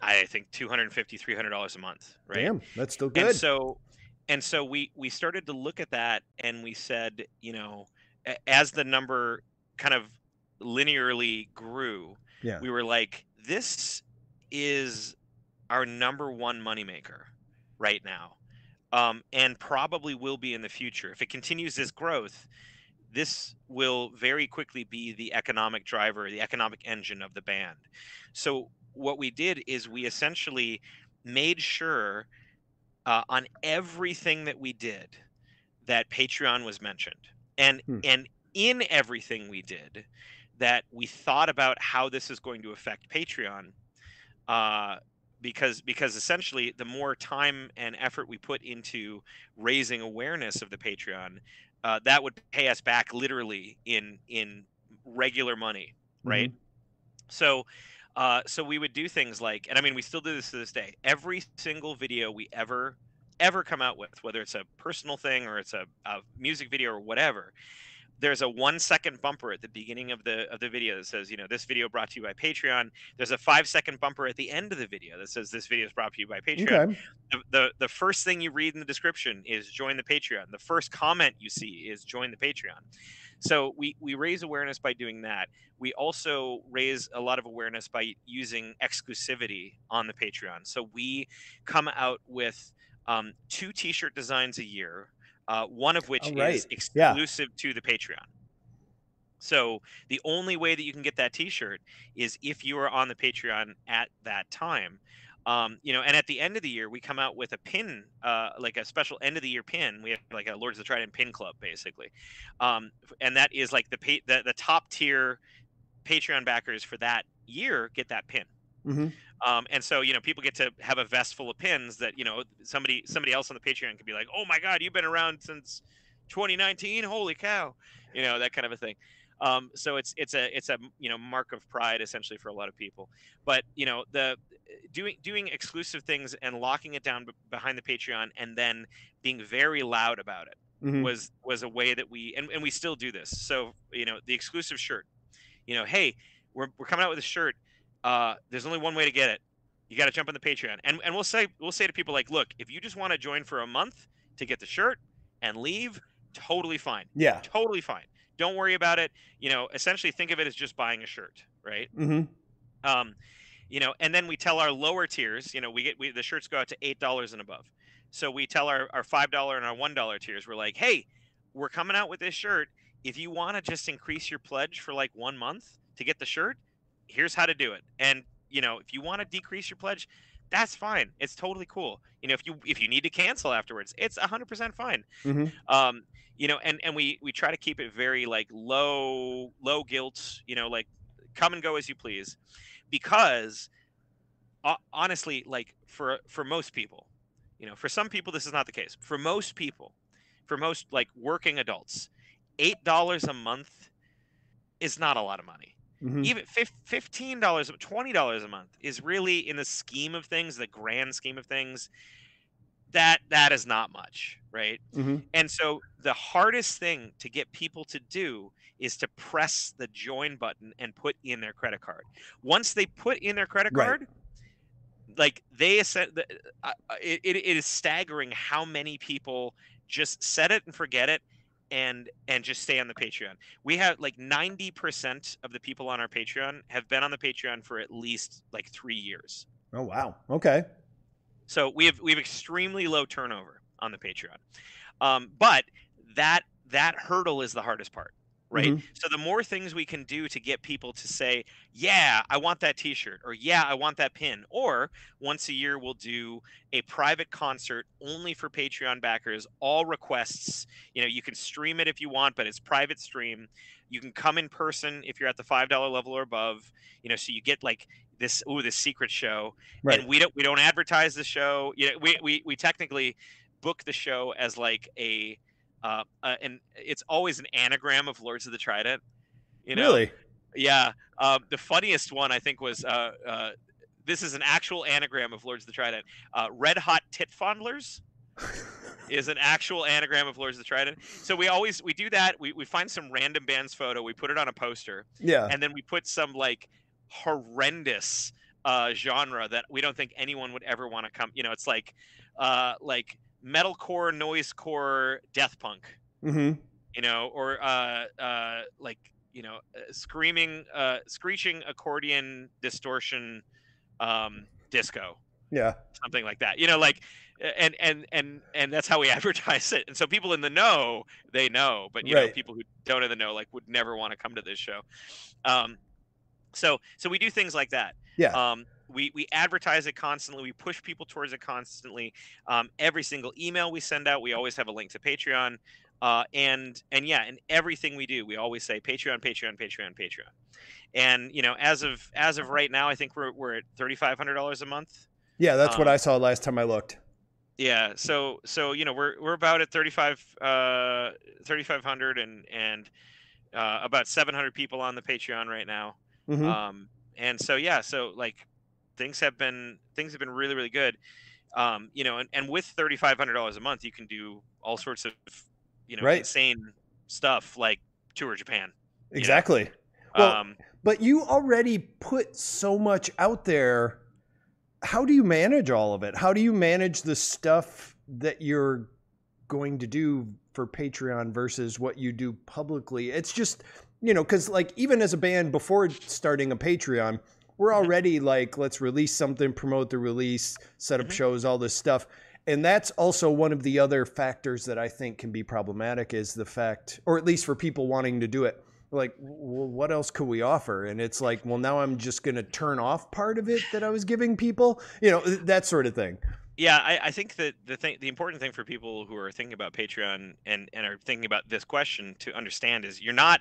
I think, two hundred fifty, three hundred dollars a month, right? Damn, that's still good. And so, and so we, we started to look at that, and we said, you know, as the number kind of linearly grew, yeah. we were like, this is our number one moneymaker right now, um, and probably will be in the future. If it continues this growth, this will very quickly be the economic driver, the economic engine of the band. So what we did is we essentially made sure uh, on everything that we did that Patreon was mentioned, and hmm. and in everything we did that we thought about how this is going to affect Patreon, uh, because because essentially the more time and effort we put into raising awareness of the Patreon, uh, that would pay us back literally in in regular money, right? Mm-hmm. So. Uh, so we would do things like, and I mean, we still do this to this day, every single video we ever, ever come out with, whether it's a personal thing or it's a, a music video or whatever, there's a one second bumper at the beginning of the, of the video that says, you know, this video brought to you by Patreon. There's a five second bumper at the end of the video that says this video is brought to you by Patreon. Okay. The, the, the first thing you read in the description is join the Patreon. The first comment you see is join the Patreon. So we, we raise awareness by doing that. We also raise a lot of awareness by using exclusivity on the Patreon. So we come out with um, two t-shirt designs a year, uh, one of which right. is exclusive yeah. to the Patreon. So the only way that you can get that t-shirt is if you are on the Patreon at that time. Um, you know, and at the end of the year, we come out with a pin, uh, like a special end of the year pin. We have like a Lords of the Trident pin club, basically. Um, and that is like the, pa the the top tier Patreon backers for that year get that pin. Mm-hmm. Um, and so, you know, people get to have a vest full of pins that, you know, somebody somebody else on the Patreon could be like, oh, my God, you've been around since twenty nineteen. Holy cow. You know, that kind of a thing. Um, so it's it's a it's a you know mark of pride essentially for a lot of people, but you know the doing doing exclusive things and locking it down behind the Patreon and then being very loud about it mm-hmm. was was a way that we and, and we still do this. So you know the exclusive shirt, you know hey we're we're coming out with a shirt. Uh, there's only one way to get it. You got to jump on the Patreon, and and we'll say we'll say to people like, look, if you just want to join for a month to get the shirt and leave, totally fine. Yeah, totally fine. Don't worry about it. You know, essentially think of it as just buying a shirt, right? Mm-hmm. Um, you know, and then we tell our lower tiers, you know, we get we, the shirts go out to eight dollars and above. So we tell our, our five dollar and our one dollar tiers, we're like, hey, we're coming out with this shirt. If you want to just increase your pledge for like one month to get the shirt, here's how to do it. And you know, if you want to decrease your pledge, that's fine. It's totally cool. You know, if you if you need to cancel afterwards, it's one hundred percent fine. Mm-hmm. Um, you know, and, and we, we try to keep it very, like, low, low guilt, you know, like, come and go as you please. Because, uh, honestly, like, for for most people, you know, for some people, this is not the case. For most people, for most, like, working adults, eight dollars a month is not a lot of money. Mm-hmm. Even fifteen dollars, twenty dollars a month is really, in the scheme of things, the grand scheme of things, that that is not much, right? Mm-hmm. And so the hardest thing to get people to do is to press the join button and put in their credit card. Once they put in their credit right. card, like they said, it, it is staggering how many people just set it and forget it. And and just stay on the Patreon. We have like ninety percent of the people on our Patreon have been on the Patreon for at least like three years. Oh wow! Okay. So we have we have extremely low turnover on the Patreon, um, but that that hurdle is the hardest part, right? Mm-hmm. So the more things we can do to get people to say, yeah, I want that T-shirt, or yeah, I want that pin, or once a year we'll do a private concert only for Patreon backers, all requests. You know, you can stream it if you want, but it's private stream. You can come in person if you're at the five dollar level or above, you know, so you get like this, ooh, this secret show. Right. And we don't, we don't advertise the show. You know, we, we, we technically book the show as like a, Uh, uh, and it's always an anagram of Lords of the Trident, you know? Really? Yeah. Um, the funniest one, I think, was uh, uh, this is an actual anagram of Lords of the Trident. Uh, Red Hot Tit Fondlers is an actual anagram of Lords of the Trident. So we always, we do that. We, we find some random band's photo. We put it on a poster. Yeah. And then we put some, like, horrendous uh, genre that we don't think anyone would ever want to come. You know, it's like, uh, like, metalcore, noisecore, death punk, mm-hmm. you know, or uh, uh, like, you know, screaming, uh, screeching accordion distortion, um, disco, yeah, something like that, you know, like, and and and and that's how we advertise it. And so people in the know, they know, but you right. know, people who don't in the know, like, would never want to come to this show. Um, so so we do things like that. Yeah. Um, We we advertise it constantly. We push people towards it constantly. Um, every single email we send out, we always have a link to Patreon, uh, and and yeah, and everything we do, we always say Patreon, Patreon, Patreon, Patreon. And you know, as of as of right now, I think we're we're at thirty-five hundred dollars a month. Yeah, that's um, what I saw last time I looked. Yeah, so so you know, we're we're about at thirty-five hundred and and uh, about seven hundred people on the Patreon right now. Mm-hmm. Um, and so yeah, so like. Things have been things have been really, really good, um, you know, and, and with thirty-five hundred dollars a month, you can do all sorts of, you know, right. insane stuff like tour Japan. Exactly. You know? Well, um, but you already put so much out there. How do you manage all of it? How do you manage the stuff that you're going to do for Patreon versus what you do publicly? It's just, you know, because like even as a band before starting a Patreon, we're already like, let's release something, promote the release, set up mm-hmm. shows, all this stuff. And that's also one of the other factors that I think can be problematic is the fact, or at least for people wanting to do it, like, well, what else could we offer? And it's like, well, now I'm just going to turn off part of it that I was giving people, you know, that sort of thing. Yeah, I, I think that the thing, the important thing for people who are thinking about Patreon and, and are thinking about this question to understand is you're not...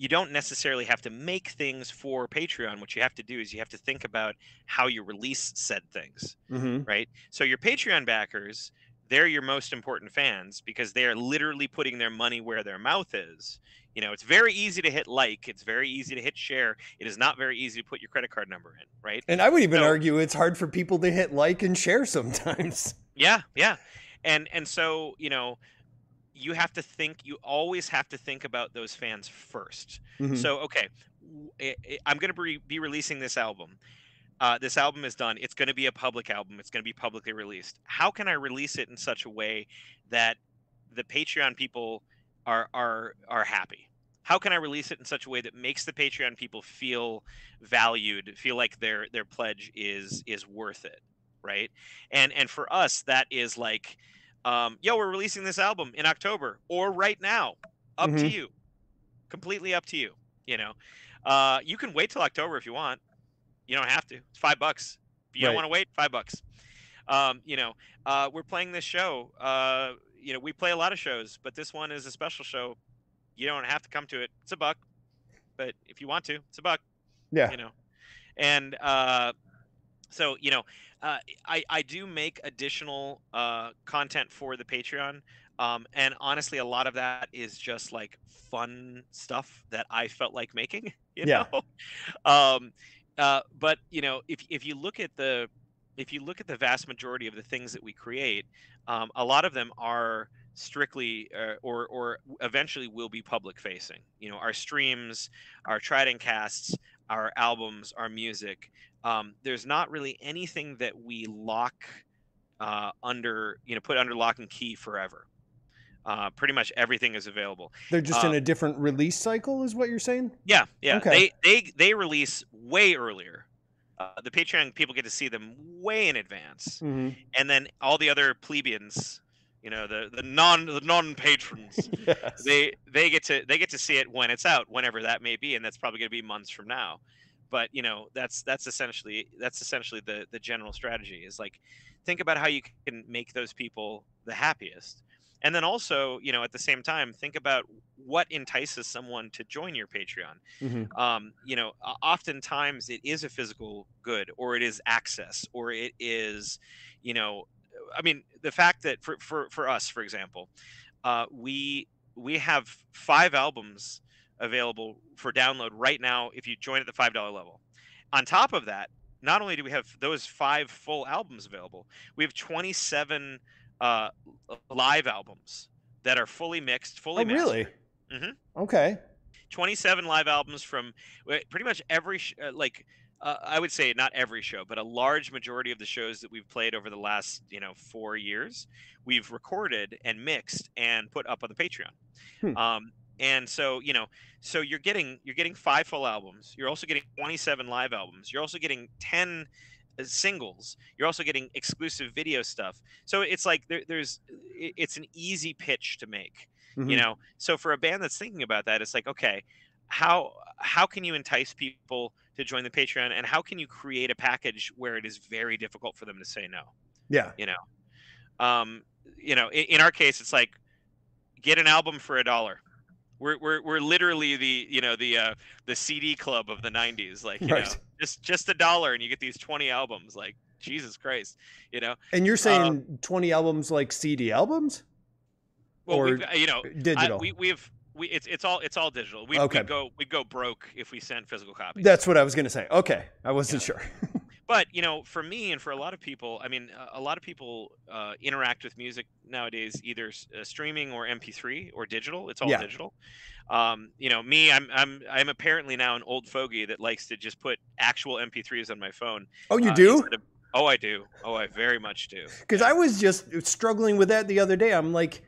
you don't necessarily have to make things for Patreon. What you have to do is you have to think about how you release said things, mm-hmm. right? So your Patreon backers, they're your most important fans because they are literally putting their money where their mouth is. You know, it's very easy to hit like, it's very easy to hit share. It is not very easy to put your credit card number in, right? And I would even so, argue it's hard for people to hit like and share sometimes. Yeah, yeah. And, and so, you know, you have to think, you always have to think about those fans first. Mm-hmm. So, okay, I'm going to be releasing this album. Uh, this album is done. It's going to be a public album. It's going to be publicly released. How can I release it in such a way that the Patreon people are, are, are happy? how can I release it in such a way that makes the Patreon people feel valued, feel like their their pledge is is worth it, right? And and for us, that is like, um, yo, we're releasing this album in October or right now. Up mm-hmm. to you. Completely up to you. You know, uh, you can wait till October if you want. You don't have to. It's five bucks. If you right. don't want to wait, five bucks. Um, you know, uh, we're playing this show. Uh, you know, we play a lot of shows, but this one is a special show. You don't have to come to it. It's a buck, but if you want to, it's a buck. Yeah. You know, and uh, so, you know, uh, I, I do make additional uh, content for the Patreon. Um, and honestly, a lot of that is just like fun stuff that I felt like making, you yeah. know? Um, uh, but, you know, if, if you look at the, if you look at the vast majority of the things that we create, um, a lot of them are strictly uh, or, or eventually will be public facing, you know, our streams, our Trident casts, our albums, our music. Um, there's not really anything that we lock uh, under, you know, put under lock and key forever. Uh, pretty much everything is available. They're just uh, in a different release cycle is what you're saying? Yeah. Yeah. Okay. They, they, they release way earlier. Uh, the Patreon people get to see them way in advance. Mm-hmm. And then all the other plebeians, you know, the, the non, the non patrons, yes. they, they get to, they get to see it when it's out, whenever that may be. And that's probably going to be months from now. But, you know, that's, that's essentially, that's essentially the, the general strategy is like, think about how you can make those people the happiest. And then also, you know, at the same time, think about what entices someone to join your Patreon. Mm-hmm. Um, you know, oftentimes it is a physical good or it is access or it is, you know, I mean, the fact that for, for, for us, for example, uh, we we have five albums available for download right now if you join at the five dollar level. On top of that, not only do we have those five full albums available, we have twenty-seven Uh, live albums that are fully mixed, fully mixed. Oh, really? Mm-hmm. Okay. twenty-seven live albums from pretty much every, sh- like, uh, I would say not every show, but a large majority of the shows that we've played over the last, you know, four years, we've recorded and mixed and put up on the Patreon. Hmm. Um, and so, you know, so you're getting, you're getting five full albums. You're also getting twenty-seven live albums. You're also getting ten singles. You're also getting exclusive video stuff. So it's like there, there's it's an easy pitch to make, mm-hmm. you know. So for a band that's thinking about that, it's like, okay, how how can you entice people to join the Patreon and how can you create a package where it is very difficult for them to say no? Yeah. You know. Um, you know, in, in our case it's like get an album for a dollar. We're we're we're literally the you know the uh, the C D club of the nineties, like you right. know, just just a dollar and you get these twenty albums, like Jesus Christ, you know. And you're saying um, twenty albums, like C D albums, well, or you know, digital. I, we we've we it's it's all it's all digital. We okay. go we go broke if we send physical copies. That's what I was gonna say. Okay, I wasn't yeah. sure. But, you know, for me and for a lot of people, I mean, a lot of people uh, interact with music nowadays, either uh, streaming or M P three or digital. It's all yeah. digital. Um, you know, me, I'm I'm I'm apparently now an old fogey that likes to just put actual M P threes on my phone. Oh, you uh, do? Of, oh, I do. Oh, I very much do. Because yeah. I was just struggling with that the other day. I'm like,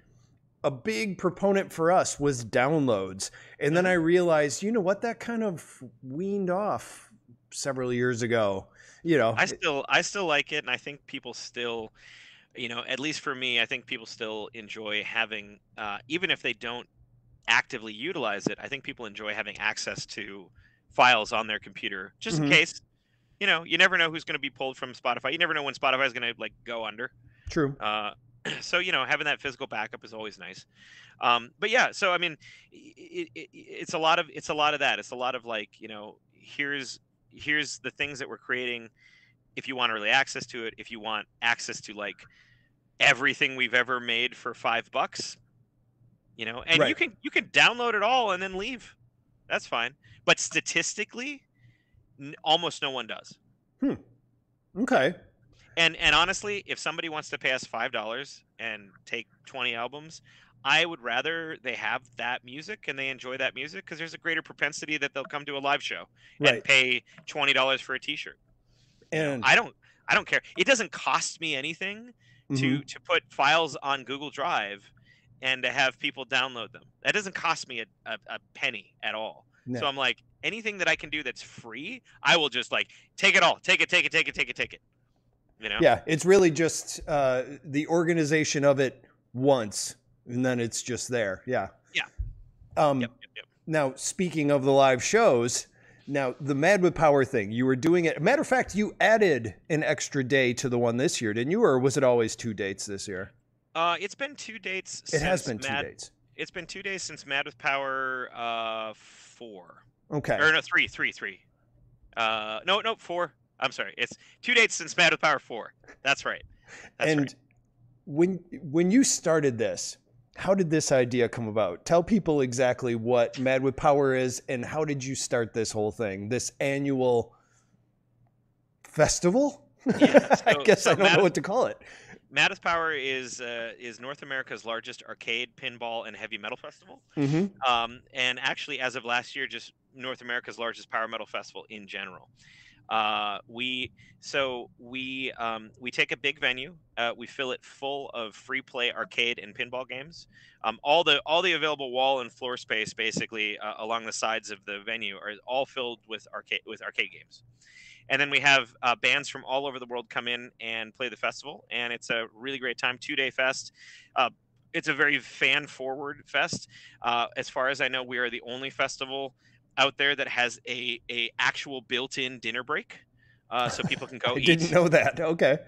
a big proponent for us was downloads. And then I realized, you know what, that kind of weaned off several years ago. You know, I still I still like it. And I think people still, you know, at least for me, I think people still enjoy having uh, even if they don't actively utilize it. I think people enjoy having access to files on their computer just mm-hmm. in case, you know, you never know who's going to be pulled from Spotify. You never know when Spotify is going to like go under. True. Uh, so, you know, having that physical backup is always nice. Um, but yeah, so, I mean, it, it, it's a lot of it's a lot of that. It's a lot of like, you know, here's. Here's the things that we're creating. If you want early access to it, if you want access to like everything we've ever made for five bucks, you know, and right. you can you can download it all and then leave. That's fine. But statistically, n- almost no one does. Hmm. Okay. And and honestly, if somebody wants to pay us five dollars and take twenty albums, I would rather they have that music and they enjoy that music because there's a greater propensity that they'll come to a live show right. and pay twenty dollars for a t-shirt. And you know, I don't, I don't care. It doesn't cost me anything mm-hmm. to, to put files on Google Drive and to have people download them. That doesn't cost me a, a, a penny at all. No. So I'm like, anything that I can do that's free, I will just like take it all, take it, take it, take it, take it, take it. You know? Yeah, it's really just uh, the organization of it once, and then it's just there. Yeah. Yeah. Um, yep, yep, yep. Now, speaking of the live shows, now the Mad With Power thing, you were doing it. Matter of fact, you added an extra day to the one this year, didn't you? Or was it always two dates this year? Uh, it's been two dates. It since has been two Mad, dates. It's been two days since Mad With Power uh, four. Okay. Or no, three, three, three. Uh, no, no, four. I'm sorry. It's two dates since Mad With Power four. That's right. That's and right. when when you started this, how did this idea come about? Tell people exactly what Mad With Power is and how did you start this whole thing, this annual festival? Yeah, so, I guess so I don't Mad know what to call it. Mad With Power is uh, is North America's largest arcade, pinball, and heavy metal festival. Mm-hmm. Um, and actually, as of last year, just North America's largest power metal festival in general. Uh, we so we um, we take a big venue, uh, we fill it full of free play arcade and pinball games. Um, all the all the available wall and floor space, basically uh, along the sides of the venue, are all filled with arcade with arcade games. And then we have uh, bands from all over the world come in and play the festival, and it's a really great time. Two day fest. Uh, it's a very fan forward fest. Uh, as far as I know, we are the only festival out there that has a, a actual built-in dinner break, uh, so people can go I eat. Didn't know that. Okay.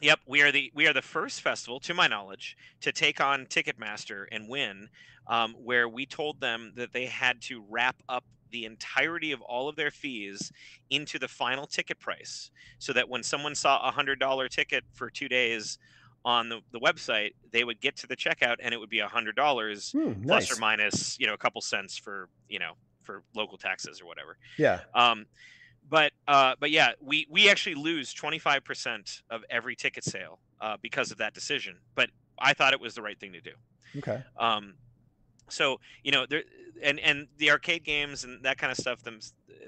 Yep, we are the we are the first festival, to my knowledge, to take on Ticketmaster and win, um, where we told them that they had to wrap up the entirety of all of their fees into the final ticket price, so that when someone saw a hundred dollar ticket for two days on the, the website, they would get to the checkout and it would be a hundred dollars mm, plus nice. or minus, you know, a couple cents for you know. for local taxes or whatever. Yeah. Um, but, uh, but yeah, we, we actually lose twenty-five percent of every ticket sale, uh, because of that decision, but I thought it was the right thing to do. Okay. Um, so, you know, there, and, and the arcade games and that kind of stuff them,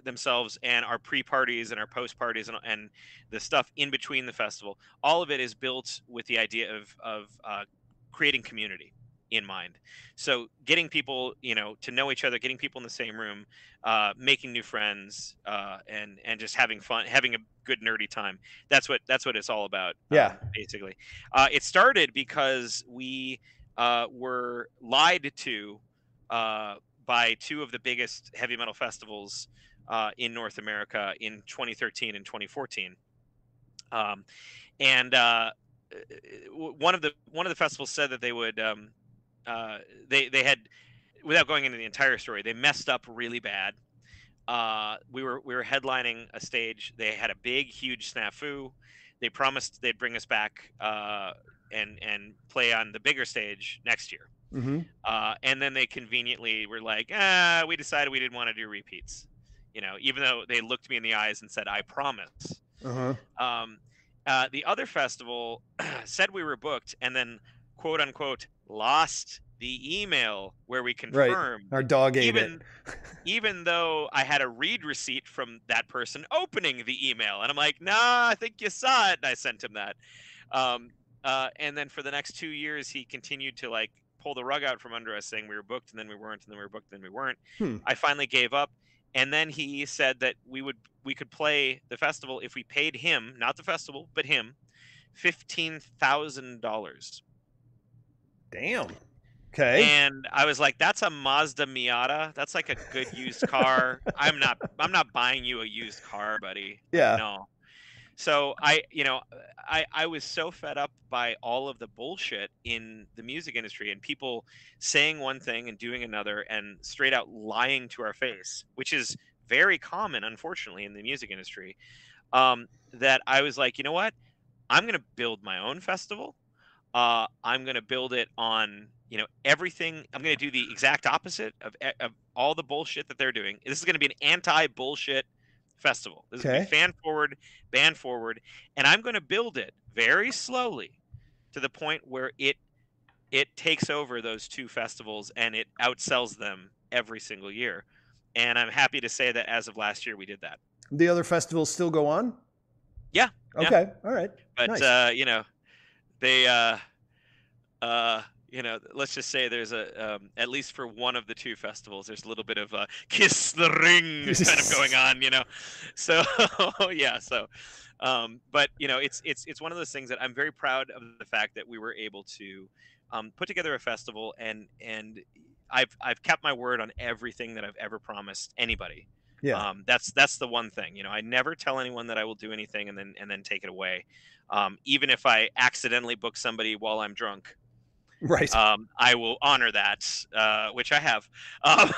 themselves and our pre-parties and our post-parties and, and the stuff in between the festival, all of it is built with the idea of, of, uh, creating community in mind. So getting people, you know, to know each other, getting people in the same room, uh, making new friends, uh, and, and just having fun, having a good nerdy time. That's what, that's what it's all about. Yeah. Um, basically. Uh, it started because we, uh, were lied to, uh, by two of the biggest heavy metal festivals, uh, in North America in twenty thirteen and twenty fourteen. Um, and, uh, one of the, one of the festivals said that they would, um, Uh, they, they had, without going into the entire story, they messed up really bad. Uh, we were we were headlining a stage. They had a big, huge snafu. They promised they'd bring us back uh, and and play on the bigger stage next year. Mm-hmm. Uh, and then they conveniently were like, ah, we decided we didn't want to do repeats. You know, even though they looked me in the eyes and said, I promise. Uh-huh. Um, uh, the other festival said we were booked, and then quote unquote lost the email where we confirmed right. our dog ate even, it. Even though I had a read receipt from that person opening the email, and I'm like, nah, I think you saw it. And I sent him that. Um, uh, and then for the next two years, he continued to like pull the rug out from under us saying we were booked and then we weren't, and then we were booked and then we weren't. Hmm. I finally gave up. And then he said that we would, we could play the festival if we paid him, not the festival, but him, fifteen thousand dollars. Damn. Okay. And I was like, that's a Mazda Miata. That's like a good used car. I'm not, I'm not buying you a used car, buddy. Yeah. No. So I, you know, I, I was so fed up by all of the bullshit in the music industry and people saying one thing and doing another and straight out lying to our face, which is very common, unfortunately, in the music industry. Um, that I was like, you know what? I'm going to build my own festival. Uh, I'm going to build it on, you know, everything. I'm going to do the exact opposite of, of all the bullshit that they're doing. This is going to be an anti-bullshit festival. This okay. is going to be fan forward, band forward. And I'm going to build it very slowly to the point where it, it takes over those two festivals and it outsells them every single year. And I'm happy to say that as of last year, we did that. The other festivals still go on? Yeah. Okay. Yeah. All right. But, nice. uh, you know. They, uh, uh, you know, let's just say there's a, um, at least for one of the two festivals, there's a little bit of uh, kiss the ring kind of going on, you know. So, yeah, so, um, but, you know, it's, it's, it's one of those things that I'm very proud of the fact that we were able to um, put together a festival, and, and I've, I've kept my word on everything that I've ever promised anybody. Yeah. Um, that's, that's the one thing, you know, I never tell anyone that I will do anything and then, and then take it away. Um, even if I accidentally book somebody while I'm drunk, right. Um, I will honor that, uh, which I have. Um,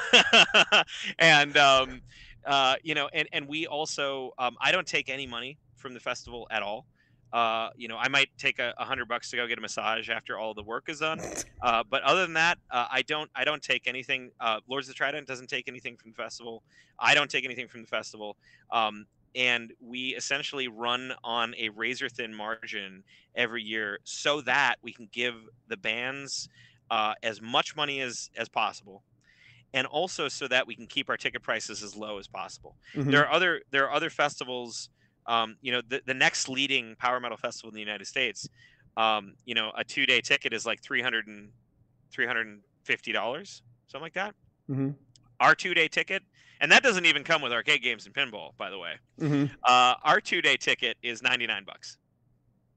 and, um, uh, you know, and, and we also, um, I don't take any money from the festival at all. Uh, you know, I might take a, a hundred bucks to go get a massage after all the work is done. Uh, but other than that, uh, I don't, I don't take anything. Uh, Lords of the Trident doesn't take anything from the festival. I don't take anything from the festival. Um, and we essentially run on a razor thin margin every year so that we can give the bands, uh, as much money as, as possible. And also so that we can keep our ticket prices as low as possible. Mm-hmm. There are other, there are other festivals. Um, you know, the, the next leading power metal festival in the United States, um, you know, a two day ticket is like three hundred and fifty dollars, something like that. Mm-hmm. Our two day ticket, and that doesn't even come with arcade games and pinball, by the way. Mm-hmm. Uh, our two day ticket is ninety-nine bucks.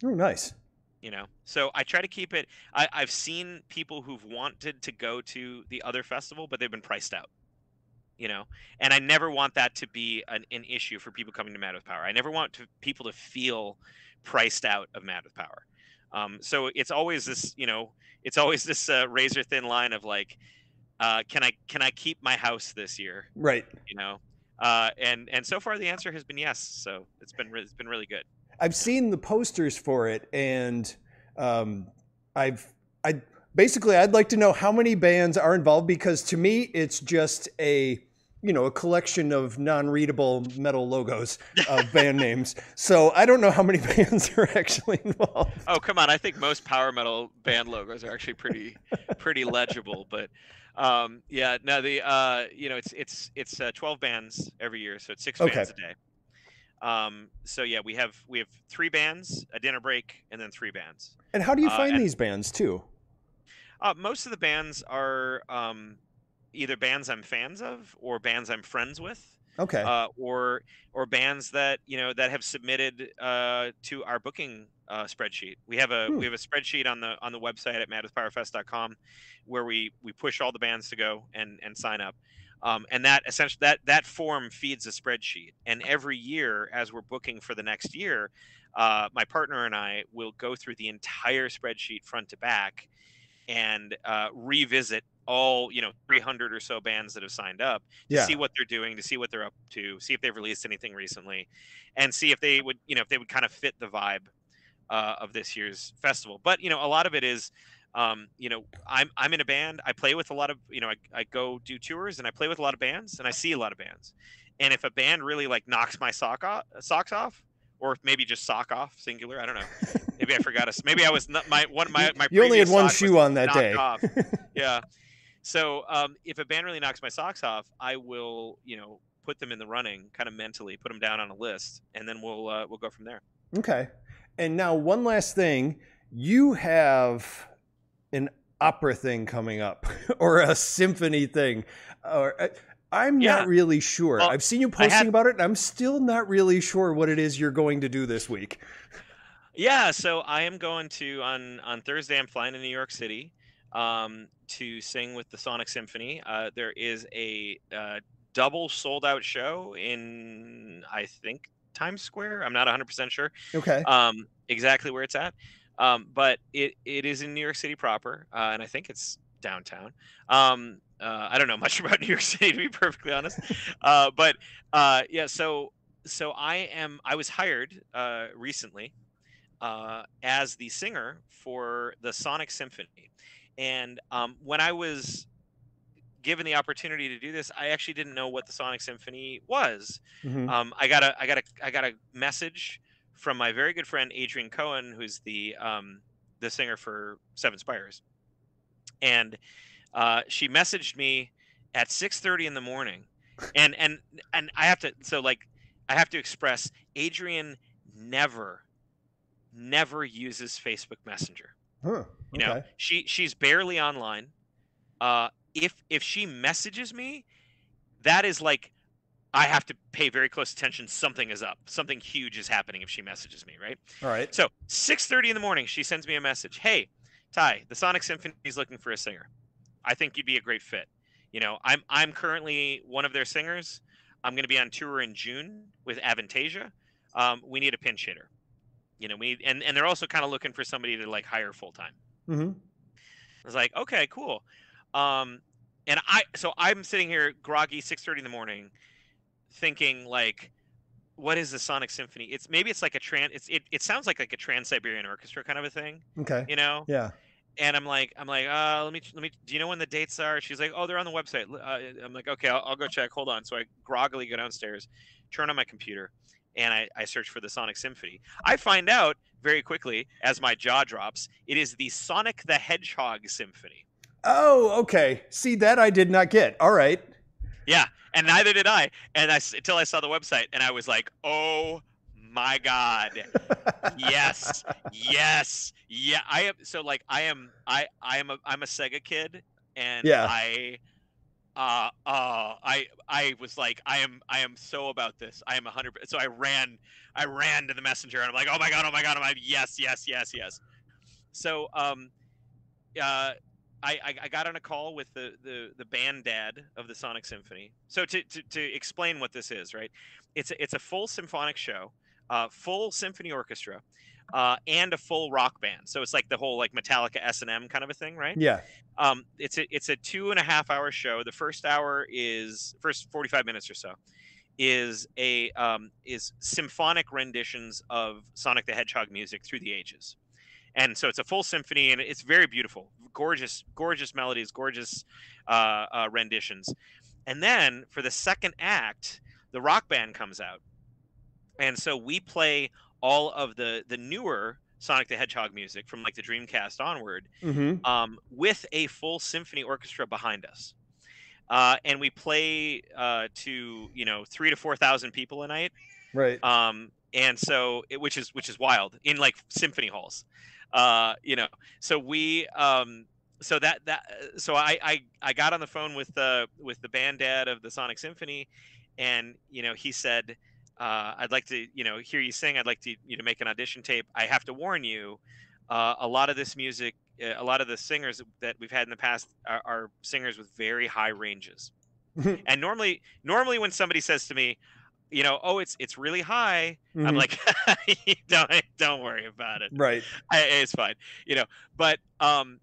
Oh, nice. You know, so I try to keep it. I, I've seen people who've wanted to go to the other festival, but they've been priced out. You know, and I never want that to be an, an issue for people coming to Mad With Power. I never want to, people to feel priced out of Mad With Power. Um, so it's always this, you know, it's always this uh, razor thin line of like, uh, can I can I keep my house this year? Right. You know, uh, and and so far the answer has been yes. So it's been re- it's been really good. I've seen the posters for it, and um, I've I. Basically, I'd like to know how many bands are involved, because to me, it's just a, you know, a collection of non-readable metal logos of band names. So I don't know how many bands are actually involved. Oh, come on. I think most power metal band logos are actually pretty, pretty legible. But um, yeah, no, the, uh, you know, it's, it's, it's uh, twelve bands every year. So it's six okay. bands a day. Um, so yeah, we have, we have three bands, a dinner break, and then three bands. And how do you find uh, and- these bands too? Uh, most of the bands are um, either bands I'm fans of, or bands I'm friends with, okay, uh, or or bands that you know that have submitted uh, to our booking uh, spreadsheet. We have a hmm. we have a spreadsheet on the on the website at mad with power fest dot com where we, we push all the bands to go and, and sign up, um, and that essentially that that form feeds a spreadsheet. And every year, as we're booking for the next year, uh, my partner and I will go through the entire spreadsheet front to back. And uh, revisit all, you know, three hundred or so bands that have signed up to yeah. see what they're doing, to see what they're up to, see if they've released anything recently, and see if they would, you know, if they would kind of fit the vibe uh, of this year's festival. But, you know, a lot of it is, um, you know, I'm I'm in a band. I play with a lot of, you know, I, I go do tours and I play with a lot of bands and I see a lot of bands. And if a band really like knocks my sock off, socks off, or maybe just sock off, singular. I don't know. Maybe I forgot us. Maybe I was not my one. My my. You only had one shoe on that day. Off. Yeah. So um, if a band really knocks my socks off, I will, you know, put them in the running, kind of mentally, put them down on a list, and then we'll uh, we'll go from there. Okay. And now one last thing. You have an opera thing coming up, or a symphony thing, or. Uh, I'm yeah. not really sure. Well, I've seen you posting had, about it, and I'm still not really sure what it is you're going to do this week. Yeah, so I am going to, on, on Thursday, I'm flying to New York City um, to sing with the Sonic Symphony. Uh, there is a uh, double sold-out show in, I think, Times Square. I'm not one hundred percent sure okay. um, exactly where it's at, um, but it, it is in New York City proper, uh, and I think it's downtown. Um Uh, I don't know much about New York City, to be perfectly honest. Uh, but uh, yeah, so so I am. I was hired uh, recently uh, as the singer for the Sonic Symphony. And um, when I was given the opportunity to do this, I actually didn't know what the Sonic Symphony was. Mm-hmm. Um, I got a I got a I got a message from my very good friend Adrian Cohen, who's the um, the singer for Seven Spires, and. Uh, she messaged me at six thirty in the morning, and and and I have to so like I have to express Adrian never, never uses Facebook Messenger. Huh. You okay. know, she she's barely online. Uh, if if she messages me, that is like, I have to pay very close attention. Something is up. Something huge is happening if she messages me, right? All right. So six thirty in the morning, she sends me a message. Hey, Ty, the Sonic Symphony is looking for a singer. I think you'd be a great fit. You know, I'm I'm currently one of their singers. I'm going to be on tour in June with Avantasia. Um, we need a pinch hitter. You know, we need, and, and they're also kind of looking for somebody to, like, hire full-time. Mm-hmm. I was like, okay, cool. Um, and I so I'm sitting here groggy, six thirty in the morning, thinking like, what is the Sonic Symphony? It's maybe it's like a trans. It's it, it sounds like like a Trans-Siberian Orchestra kind of a thing. Okay. You know. Yeah. And I'm like, I'm like, uh, let me let me. Do you know when the dates are? She's like, oh, they're on the website. Uh, I'm like, okay, I'll, I'll go check. Hold on. So I groggily go downstairs, turn on my computer, and I I search for the Sonic Symphony. I find out very quickly as my jaw drops, it is the Sonic the Hedgehog Symphony. Oh, okay. See, that I did not get. All right. Yeah, and neither did I. And I until I saw the website, and I was like, "Oh my god, yes, yes, yeah." I am so like I am I I am a I'm a Sega kid, and yeah. I, uh, uh, I I was like I am I am so about this. I am a hundred. So I ran I ran to the messenger, and I'm like, "Oh my god, oh my god, oh my yes, yes, yes, yes." So um, uh. I, I got on a call with the, the, the band dad of the Sonic Symphony. So to, to, to explain what this is, right? It's a, it's a full symphonic show, uh, full symphony orchestra, uh, and a full rock band. So it's like the whole like Metallica S and M kind of a thing, right? Yeah. Um, it's a it's a two and a half hour show. The first hour is first forty-five minutes or so is a um, is symphonic renditions of Sonic the Hedgehog music through the ages. And so it's a full symphony, and it's very beautiful, gorgeous, gorgeous melodies, gorgeous uh, uh, renditions. And then for the second act, the rock band comes out. And so we play all of the, the newer Sonic the Hedgehog music from like the Dreamcast onward, mm-hmm. um, with a full symphony orchestra behind us. Uh, and we play uh, to, you know, three to four thousand people a night. Right. Um, and so it, which is which is wild in like symphony halls. Uh, you know, so we, um, so that, that, so I, I, I got on the phone with the, with the band dad of the Sonic Symphony, and, you know, he said, uh, I'd like to, you know, hear you sing. I'd like to, you know, make an audition tape. I have to warn you, uh, a lot of this music, a lot of the singers that we've had in the past are, are singers with very high ranges. And normally, normally when somebody says to me, you know, oh, it's it's really high. Mm-hmm. I'm like, don't don't worry about it. Right, I, it's fine. You know, but um,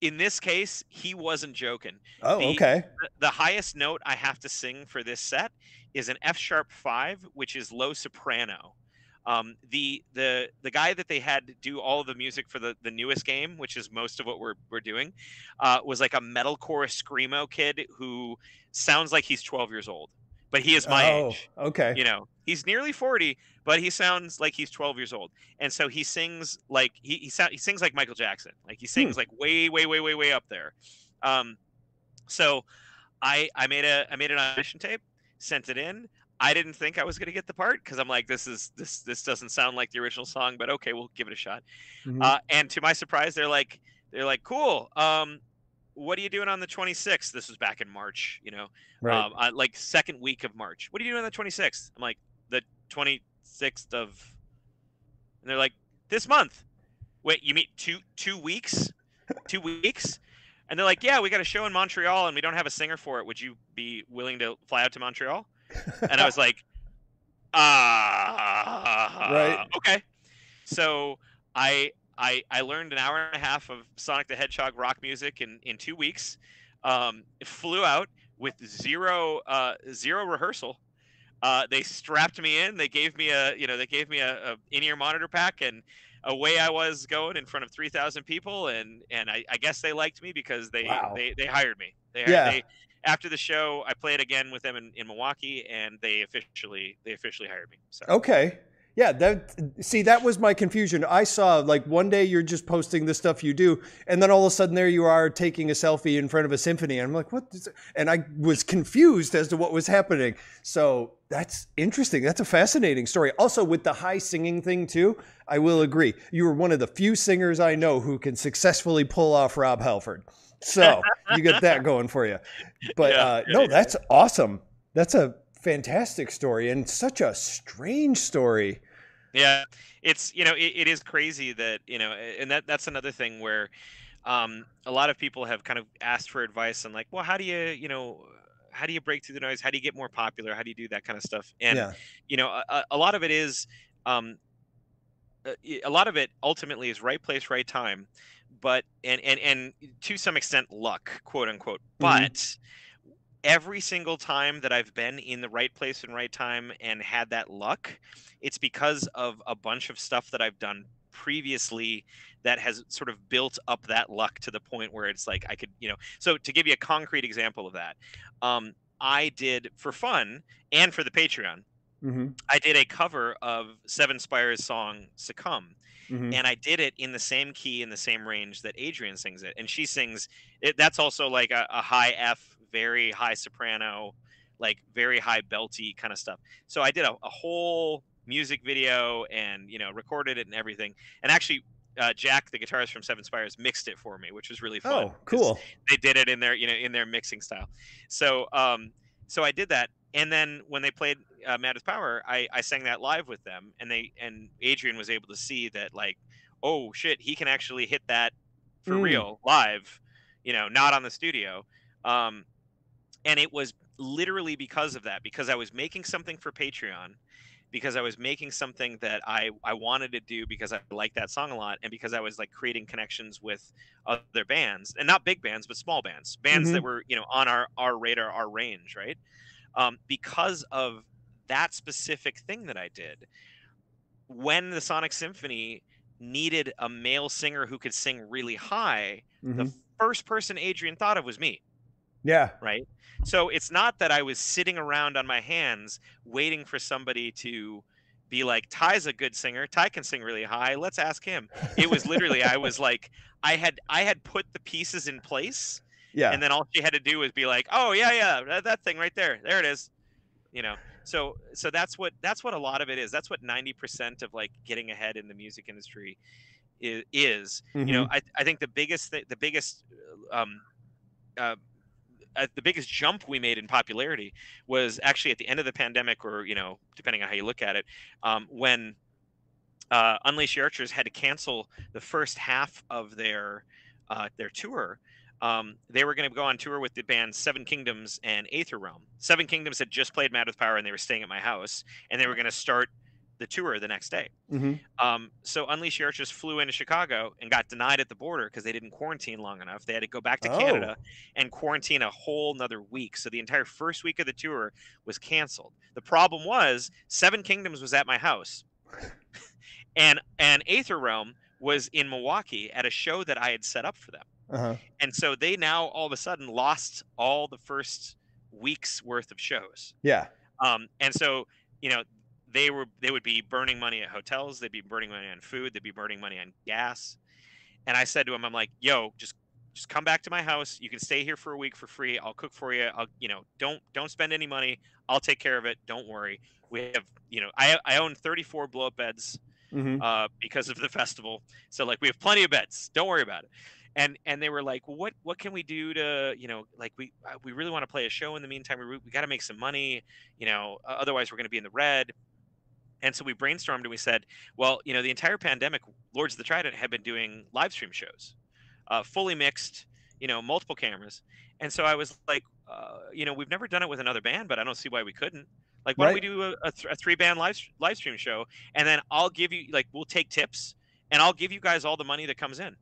in this case, he wasn't joking. Oh, the, okay. The, the highest note I have to sing for this set is an F sharp five, which is low soprano. Um, the the the guy that they had do all of the music for the the newest game, which is most of what we're we're doing, uh, was like a metalcore screamo kid who sounds like he's twelve years old. But he is my oh, age. Okay. You know, he's nearly forty, but he sounds like he's twelve years old. And so he sings like he he, sound, he sings like Michael Jackson. Like he sings hmm. like way, way, way, way, way up there. Um, so I I made a I made an audition tape, sent it in. I didn't think I was going to get the part because I'm like, this is this this doesn't sound like the original song, but okay, we'll give it a shot. Mm-hmm. Uh, and to my surprise, they're like they're like cool. Um, what are you doing on the twenty-sixth? This was back in March, you know, right. um, uh, like second week of March. What are you doing on the twenty-sixth? I'm like, the twenty-sixth of, and they're like, this month. Wait, you mean two, two weeks, two weeks. And they're like, yeah, we got a show in Montreal and we don't have a singer for it. Would you be willing to fly out to Montreal? And I was like, ah, uh, right. Okay. So I, I, I learned an hour and a half of Sonic the Hedgehog rock music in, in two weeks. Um, flew out with zero uh, zero rehearsal. Uh, they strapped me in. They gave me a you know they gave me a, a in-ear monitor pack, and away I was going in front of three thousand people. And and I, I guess they liked me because they wow. they, they hired me. They, yeah. They, after the show, I played again with them in, in Milwaukee, and they officially they officially hired me. So. Okay. Yeah, that see, that was my confusion. I saw, like, one day you're just posting the stuff you do, and then all of a sudden there you are taking a selfie in front of a symphony. And I'm like, what is it? And I was confused as to what was happening. So that's interesting. That's a fascinating story. Also, with the high singing thing, too, I will agree. You were one of the few singers I know who can successfully pull off Rob Halford. So you get that going for you. But yeah, uh, yeah, no, yeah. That's awesome. That's a fantastic story and such a strange story. Yeah, it's, you know, it, it is crazy that, you know, and that that's another thing where um, a lot of people have kind of asked for advice on, like, well, how do you, you know, how do you break through the noise? How do you get more popular? How do you do that kind of stuff? And, yeah. you know, a, a lot of it is, um, a lot of it ultimately is right place, right time, but, and, and, and to some extent, luck, quote unquote, mm-hmm. but every single time that I've been in the right place and right time and had that luck, it's because of a bunch of stuff that I've done previously that has sort of built up that luck to the point where it's like I could, you know. So to give you a concrete example of that, um, I did, for fun and for the Patreon, mm-hmm. I did a cover of Seven Spires' song Succumb. Mm-hmm. And I did it in the same key, in the same range that Adrian sings it. And she sings it. That's also like a, a high F, very high soprano, like very high belty kind of stuff. So I did a, a whole music video and, you know, recorded it and everything. And actually, uh, Jack, the guitarist from Seven Spires, mixed it for me, which was really fun. Oh, cool. They did it in their, you know, in their mixing style. So, um, so I did that. And then when they played uh, Mad With Power, I, I sang that live with them, and they and Adrian was able to see that, like, oh shit, he can actually hit that for mm. real live, you know, not on the studio. Um, and it was literally because of that, because I was making something for Patreon, because I was making something that I, I wanted to do because I liked that song a lot, and because I was, like, creating connections with other bands, and not big bands, but small bands, bands mm-hmm. that were, you know, on our, our radar, our range, right? Um, because of that specific thing that I did, when the Sonic Symphony needed a male singer who could sing really high, mm-hmm. the first person Adrian thought of was me. Yeah. Right? So it's not that I was sitting around on my hands waiting for somebody to be like, Ty's a good singer. Ty can sing really high. Let's ask him. It was literally, I was like, I had I had put the pieces in place. Yeah. And then all she had to do was be like, oh, yeah, yeah, that, that thing right there. There it is. You know, so so that's what that's what a lot of it is. That's what ninety percent of, like, getting ahead in the music industry is. is. Mm-hmm. You know, I, I think the biggest th- the biggest um, uh, uh, the biggest jump we made in popularity was actually at the end of the pandemic, or, you know, depending on how you look at it, um, when uh, Unleash the Archers had to cancel the first half of their uh, their tour. Um, they were going to go on tour with the band Seven Kingdoms and Aether Realm. Seven Kingdoms had just played Mad With Power, and they were staying at my house, and they were going to start the tour the next day. Mm-hmm. Um, so Unleash the Archers flew into Chicago and got denied at the border because they didn't quarantine long enough. They had to go back to oh. Canada and quarantine a whole nother week. So the entire first week of the tour was canceled. The problem was Seven Kingdoms was at my house, and and Aether Realm was in Milwaukee at a show that I had set up for them. Uh-huh. And so they now all of a sudden lost all the first week's worth of shows. Yeah. Um, and so, you know, they were they would be burning money at hotels. They'd be burning money on food. They'd be burning money on gas. And I said to him, I'm like, yo, just just come back to my house. You can stay here for a week for free. I'll cook for you. I'll, you know, don't don't spend any money. I'll take care of it. Don't worry. We have, you know, I I own thirty-four blow up beds mm-hmm. uh, because of the festival. So, like, we have plenty of beds. Don't worry about it. And and they were like, well, what what can we do to, you know, like, we we really want to play a show in the meantime. We, we got to make some money, you know, otherwise we're going to be in the red. And so we brainstormed and we said, well, you know, the entire pandemic, Lords of the Trident had been doing live stream shows, uh, fully mixed, you know, multiple cameras. And so I was like, uh, you know, we've never done it with another band, but I don't see why we couldn't. Like, why right. don't we do a, a, th- a three band live, live stream show? And then I'll give you, like, we'll take tips and I'll give you guys all the money that comes in.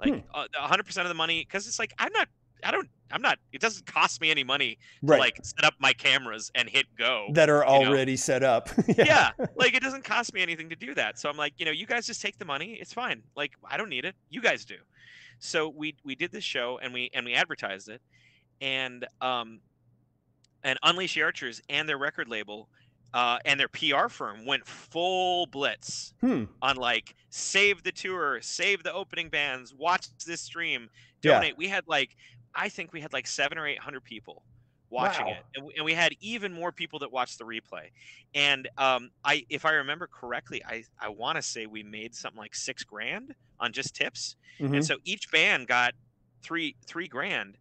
Like one hundred percent of the money, because it's like, I'm not, I don't, I'm not, it doesn't cost me any money right. to, like, set up my cameras and hit go. That are already know? set up. yeah. yeah. Like, it doesn't cost me anything to do that. So I'm like, you know, you guys just take the money. It's fine. Like, I don't need it. You guys do. So we, we did this show and we, and we advertised it. And, um, and Unleash the Archers and their record label uh, and their P R firm went full blitz hmm. on like, save the tour, save the opening bands, watch this stream, donate. Yeah. We had like, I think we had like seven or eight hundred people watching wow. it, and we, and we had even more people that watched the replay. And um, I, if I remember correctly, I I want to say we made something like six grand on just tips, mm-hmm. and so each band got three three grand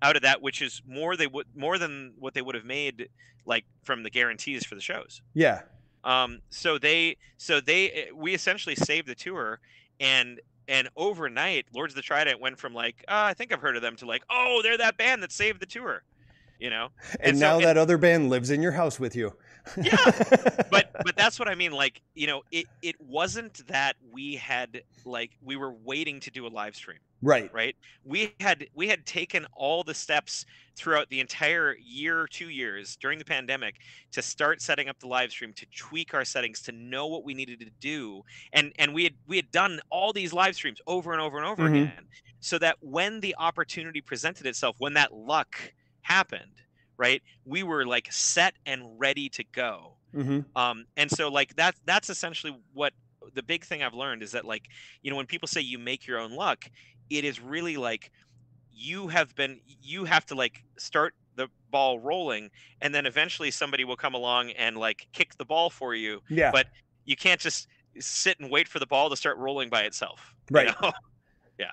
out of that, which is more they would more than what they would have made like from the guarantees for the shows. Yeah. Um. So they so they we essentially saved the tour, and. And overnight, Lords of the Trident went from like, oh, I think I've heard of them, to like, oh, they're that band that saved the tour, you know? And, and so, now that and, other band lives in your house with you. Yeah. But but that's what I mean. Like, you know, it, it wasn't that we had like we were waiting to do a live stream. Right. Right. We had we had taken all the steps throughout the entire year, two years during the pandemic to start setting up the live stream, to tweak our settings, to know what we needed to do. And and we had we had done all these live streams over and over and over mm-hmm. again, so that when the opportunity presented itself, when that luck happened, right, we were like set and ready to go. Mm-hmm. Um, and so like that's that's essentially what the big thing I've learned is that, like, you know, when people say you make your own luck, it is really like you have been, you have to like start the ball rolling, and then eventually somebody will come along and like kick the ball for you. Yeah. But you can't just sit and wait for the ball to start rolling by itself. Right. You know? Yeah.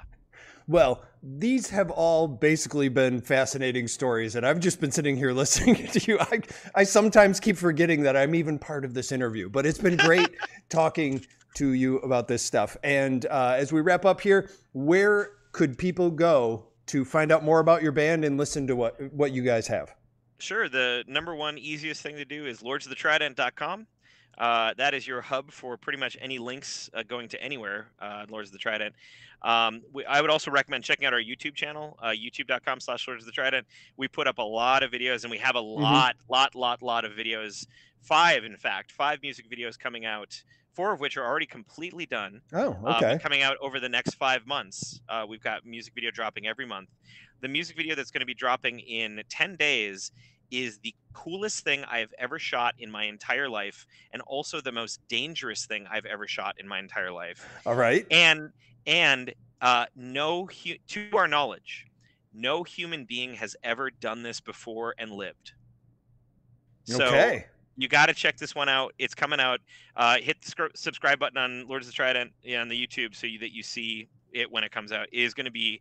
Well, these have all basically been fascinating stories, and I've just been sitting here listening to you. I, I sometimes keep forgetting that I'm even part of this interview, but it's been great talking to you about this stuff. And uh, as we wrap up here, where could people go to find out more about your band and listen to what, what you guys have? Sure. The number one easiest thing to do is lords of the trident dot com. Uh, that is your hub for pretty much any links uh, going to anywhere, uh, Lords of the Trident. Um, we, I would also recommend checking out our YouTube channel, uh, youtube dot com slash Lords of the Trident. We put up a lot of videos, and we have a lot, mm-hmm. lot, lot, lot of videos. Five, in fact, five music videos coming out, four of which are already completely done. Oh, okay. Um, coming out over the next five months. Uh, we've got music video dropping every month. The music video that's going to be dropping in ten days is the coolest thing I've ever shot in my entire life, and also the most dangerous thing I've ever shot in my entire life. All right. And and uh, no, hu- to our knowledge, no human being has ever done this before and lived. So okay. You got to check this one out. It's coming out. Uh, hit the sc- subscribe button on Lords of the Trident on the YouTube so you, that you see it when it comes out. It is going to be...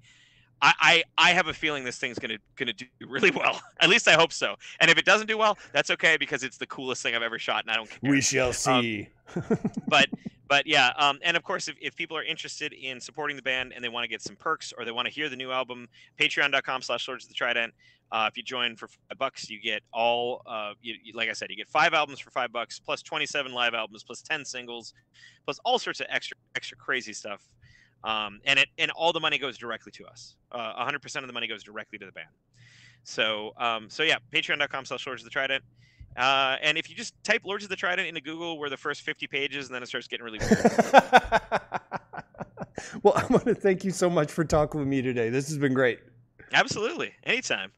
I, I, I have a feeling this thing's gonna gonna do really well. At least I hope so. And if it doesn't do well, that's okay, because it's the coolest thing I've ever shot, and I don't care. We shall see. Um, but but yeah, um, and of course, if, if people are interested in supporting the band and they want to get some perks or they want to hear the new album, patreon dot com slash Lords of the Trident. Uh, if you join for five bucks, you get all, uh, you, you, like I said, you get five albums for five bucks, plus twenty-seven live albums, plus ten singles, plus all sorts of extra extra crazy stuff. Um, and it and all the money goes directly to us. Uh, one hundred percent of the money goes directly to the band. So um, so yeah, patreon dot com slash Lords of the Trident. Uh, and if you just type Lords of the Trident into Google, we're the first fifty pages, and then it starts getting really weird. Well, I want to thank you so much for talking with me today. This has been great. Absolutely. Anytime.